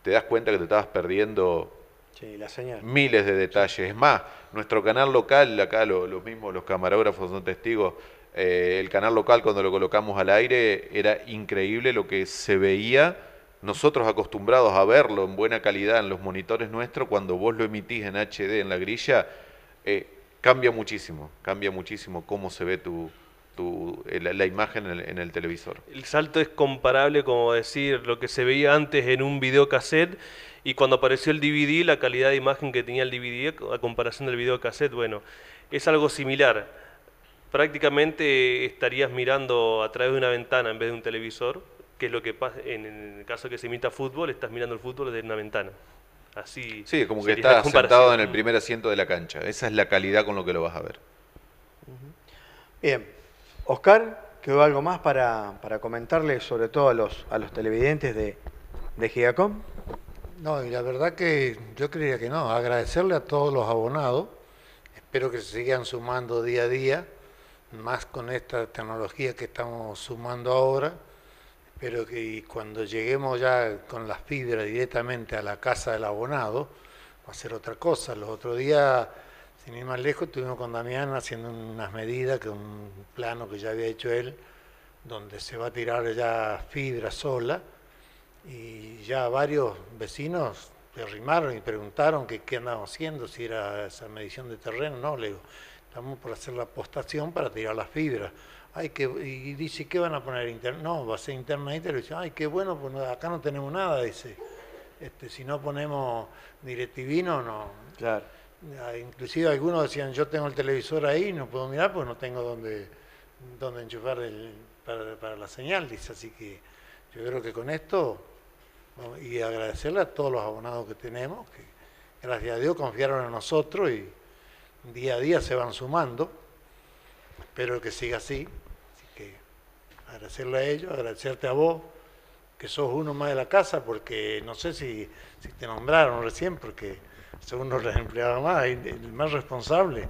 te das cuenta que te estabas perdiendo, sí, la señal, miles de detalles. Sí. Es más, nuestro canal local, acá lo mismo, los camarógrafos son testigos. El canal local, cuando lo colocamos al aire, era increíble lo que se veía. Nosotros acostumbrados a verlo en buena calidad en los monitores nuestros, cuando vos lo emitís en HD, en la grilla, cambia muchísimo cómo se ve la imagen en el televisor. El salto es comparable, como decir, lo que se veía antes en un videocassette, y cuando apareció el DVD, la calidad de imagen que tenía el DVD a comparación del videocassette, bueno, es algo similar. Prácticamente estarías mirando a través de una ventana en vez de un televisor, que es lo que pasa en el caso que se imita fútbol, estás mirando el fútbol desde una ventana. Así. Sí, como que estás sentado en el primer asiento de la cancha. Esa es la calidad con lo que lo vas a ver. Bien, Oscar, ¿quedó algo más para comentarle, sobre todo a los televidentes de Gigacom? No, y la verdad que yo creía que no. Agradecerle a todos los abonados. Espero que se sigan sumando día a día, más con esta tecnología que estamos sumando ahora. Espero que cuando lleguemos ya con las fibras directamente a la casa del abonado, va a ser otra cosa. Los otros días, sin ir más lejos, estuvimos con Damián haciendo unas medidas, que un plano que ya había hecho él, donde se va a tirar ya fibra sola. Y ya varios vecinos se arrimaron y preguntaron que qué andaban haciendo, si era esa medición de terreno. No, le digo, estamos por hacer la postación para tirar las fibras. Ay, y dice, ¿qué van a poner? No, va a ser internet y televisión. Ay, qué bueno, pues acá no tenemos nada, dice. Si no ponemos DirecTV, no. Claro. Inclusive algunos decían, yo tengo el televisor ahí, no puedo mirar, pues no tengo dónde enchufar para la señal, dice. Así que yo creo que con esto... Y agradecerle a todos los abonados que tenemos, que gracias a Dios confiaron en nosotros y día a día se van sumando. Espero que siga así. Así que agradecerle a ellos, agradecerte a vos, que sos uno más de la casa, porque no sé si te nombraron recién, porque según los empleados más, el más responsable.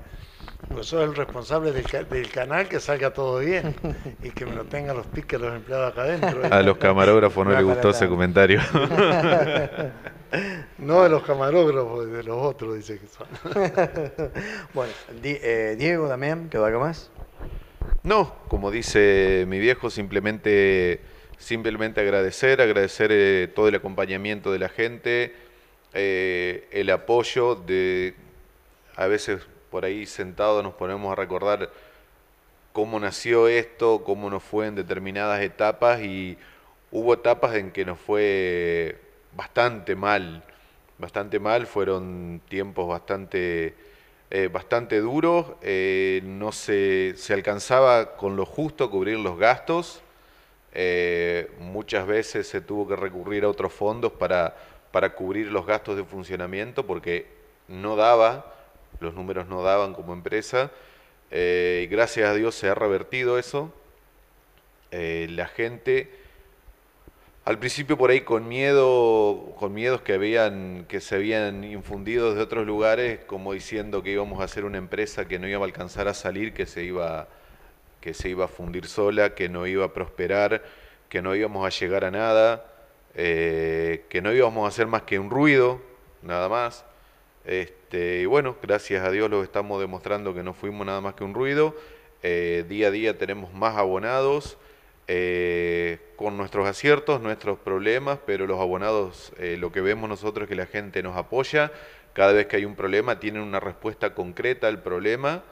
Pues sos el responsable del canal, que salga todo bien y que me lo tengan los piques los empleados acá adentro. A los camarógrafos no les gustó ese comentario. No de los camarógrafos, de los otros, dice que son. Bueno, Diego también, ¿quedó algo más? No, como dice mi viejo, simplemente agradecer todo el acompañamiento de la gente, el apoyo de, a veces... Por ahí sentados nos ponemos a recordar cómo nació esto, cómo nos fue en determinadas etapas, y hubo etapas en que nos fue bastante mal, fueron tiempos bastante duros, no se alcanzaba con lo justo a cubrir los gastos, muchas veces se tuvo que recurrir a otros fondos para cubrir los gastos de funcionamiento porque no daba. Los números no daban como empresa, y gracias a Dios se ha revertido eso. La gente, al principio por ahí con miedos que se habían infundido desde otros lugares, como diciendo que íbamos a hacer una empresa que no iba a alcanzar a salir, que se iba a fundir sola, que no iba a prosperar, que no íbamos a llegar a nada, que no íbamos a hacer más que un ruido, nada más. Y bueno, gracias a Dios lo estamos demostrando, que no fuimos nada más que un ruido. Día a día tenemos más abonados, con nuestros aciertos, nuestros problemas, pero los abonados, lo que vemos nosotros es que la gente nos apoya. Cada vez que hay un problema tienen una respuesta concreta al problema.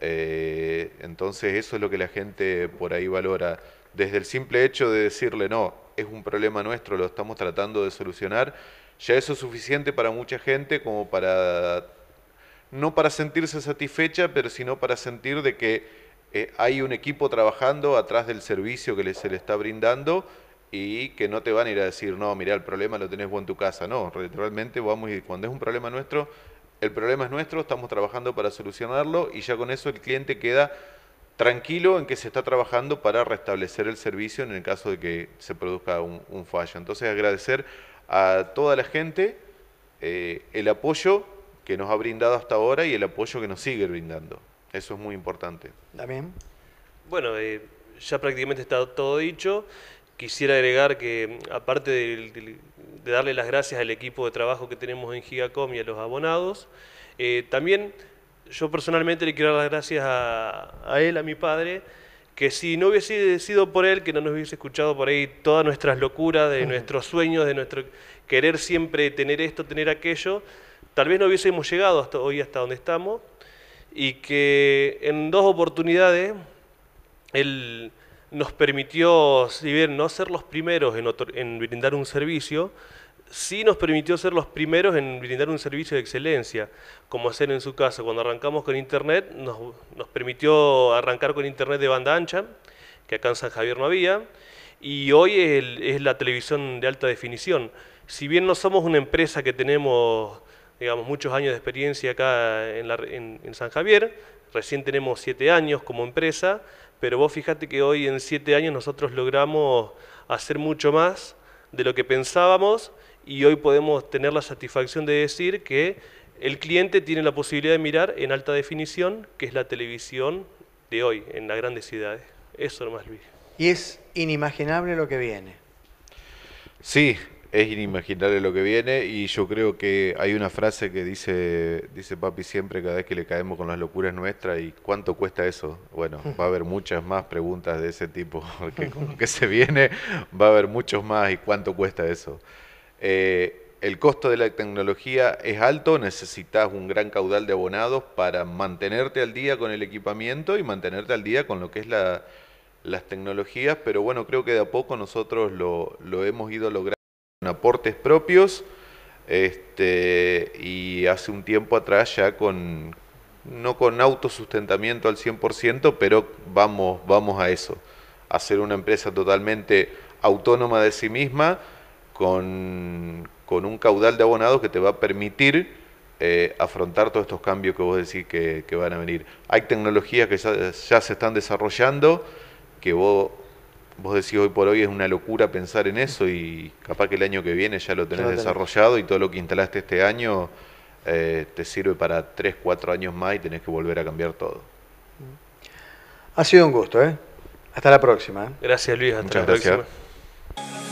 Entonces eso es lo que la gente por ahí valora. Desde el simple hecho de decirle, no, es un problema nuestro, lo estamos tratando de solucionar, ya eso es suficiente para mucha gente como para, no para sentirse satisfecha, pero sino para sentir de que hay un equipo trabajando atrás del servicio que se le está brindando, y que no te van a ir a decir, no, mirá, el problema lo tenés vos en tu casa. No, realmente vamos, y cuando es un problema nuestro, el problema es nuestro, estamos trabajando para solucionarlo, y ya con eso el cliente queda tranquilo en que se está trabajando para restablecer el servicio en el caso de que se produzca un fallo. Entonces agradecer a toda la gente el apoyo que nos ha brindado hasta ahora y el apoyo que nos sigue brindando. Eso es muy importante. También. Bueno, ya prácticamente está todo dicho. Quisiera agregar que, aparte de darle las gracias al equipo de trabajo que tenemos en Gigacom y a los abonados, también yo personalmente le quiero dar las gracias a él, a mi padre, que si no hubiese sido por él, que no nos hubiese escuchado por ahí todas nuestras locuras, de nuestros sueños, de nuestro querer siempre tener esto, tener aquello, tal vez no hubiésemos llegado hasta hoy, hasta donde estamos, y que en dos oportunidades él nos permitió, si bien no ser los primeros en brindar un servicio, sí nos permitió ser los primeros en brindar un servicio de excelencia, como hacer en su caso. Cuando arrancamos con internet, nos permitió arrancar con internet de banda ancha, que acá en San Javier no había, y hoy es la televisión de alta definición. Si bien no somos una empresa que tenemos digamos, muchos años de experiencia acá en San Javier. Recién tenemos 7 años como empresa, pero vos fijate que hoy en 7 años nosotros logramos hacer mucho más de lo que pensábamos y hoy podemos tener la satisfacción de decir que el cliente tiene la posibilidad de mirar en alta definición, que es la televisión de hoy en las grandes ciudades. Eso nomás, Luis. Y es inimaginable lo que viene. Sí, es inimaginable lo que viene, y yo creo que hay una frase que dice papi siempre cada vez que le caemos con las locuras nuestras: ¿y cuánto cuesta eso? Bueno, va a haber muchas más preguntas de ese tipo, porque con lo que se viene va a haber muchos más. ¿Y cuánto cuesta eso? El costo de la tecnología es alto, necesitas un gran caudal de abonados para mantenerte al día con el equipamiento y mantenerte al día con lo que es las tecnologías, pero bueno, creo que de a poco nosotros lo hemos ido logrando con aportes propios, y hace un tiempo atrás ya no con autosustentamiento al 100%, pero vamos a eso, a ser una empresa totalmente autónoma de sí misma, con un caudal de abonados que te va a permitir afrontar todos estos cambios que vos decís que van a venir. Hay tecnologías que ya se están desarrollando, que vos decís hoy por hoy es una locura pensar en eso, y capaz que el año que viene ya lo tenés desarrollado, y todo lo que instalaste este año te sirve para 3, 4 años más y tenés que volver a cambiar todo. Ha sido un gusto, ¿eh? Hasta la próxima. Gracias, Luis. Hasta la próxima.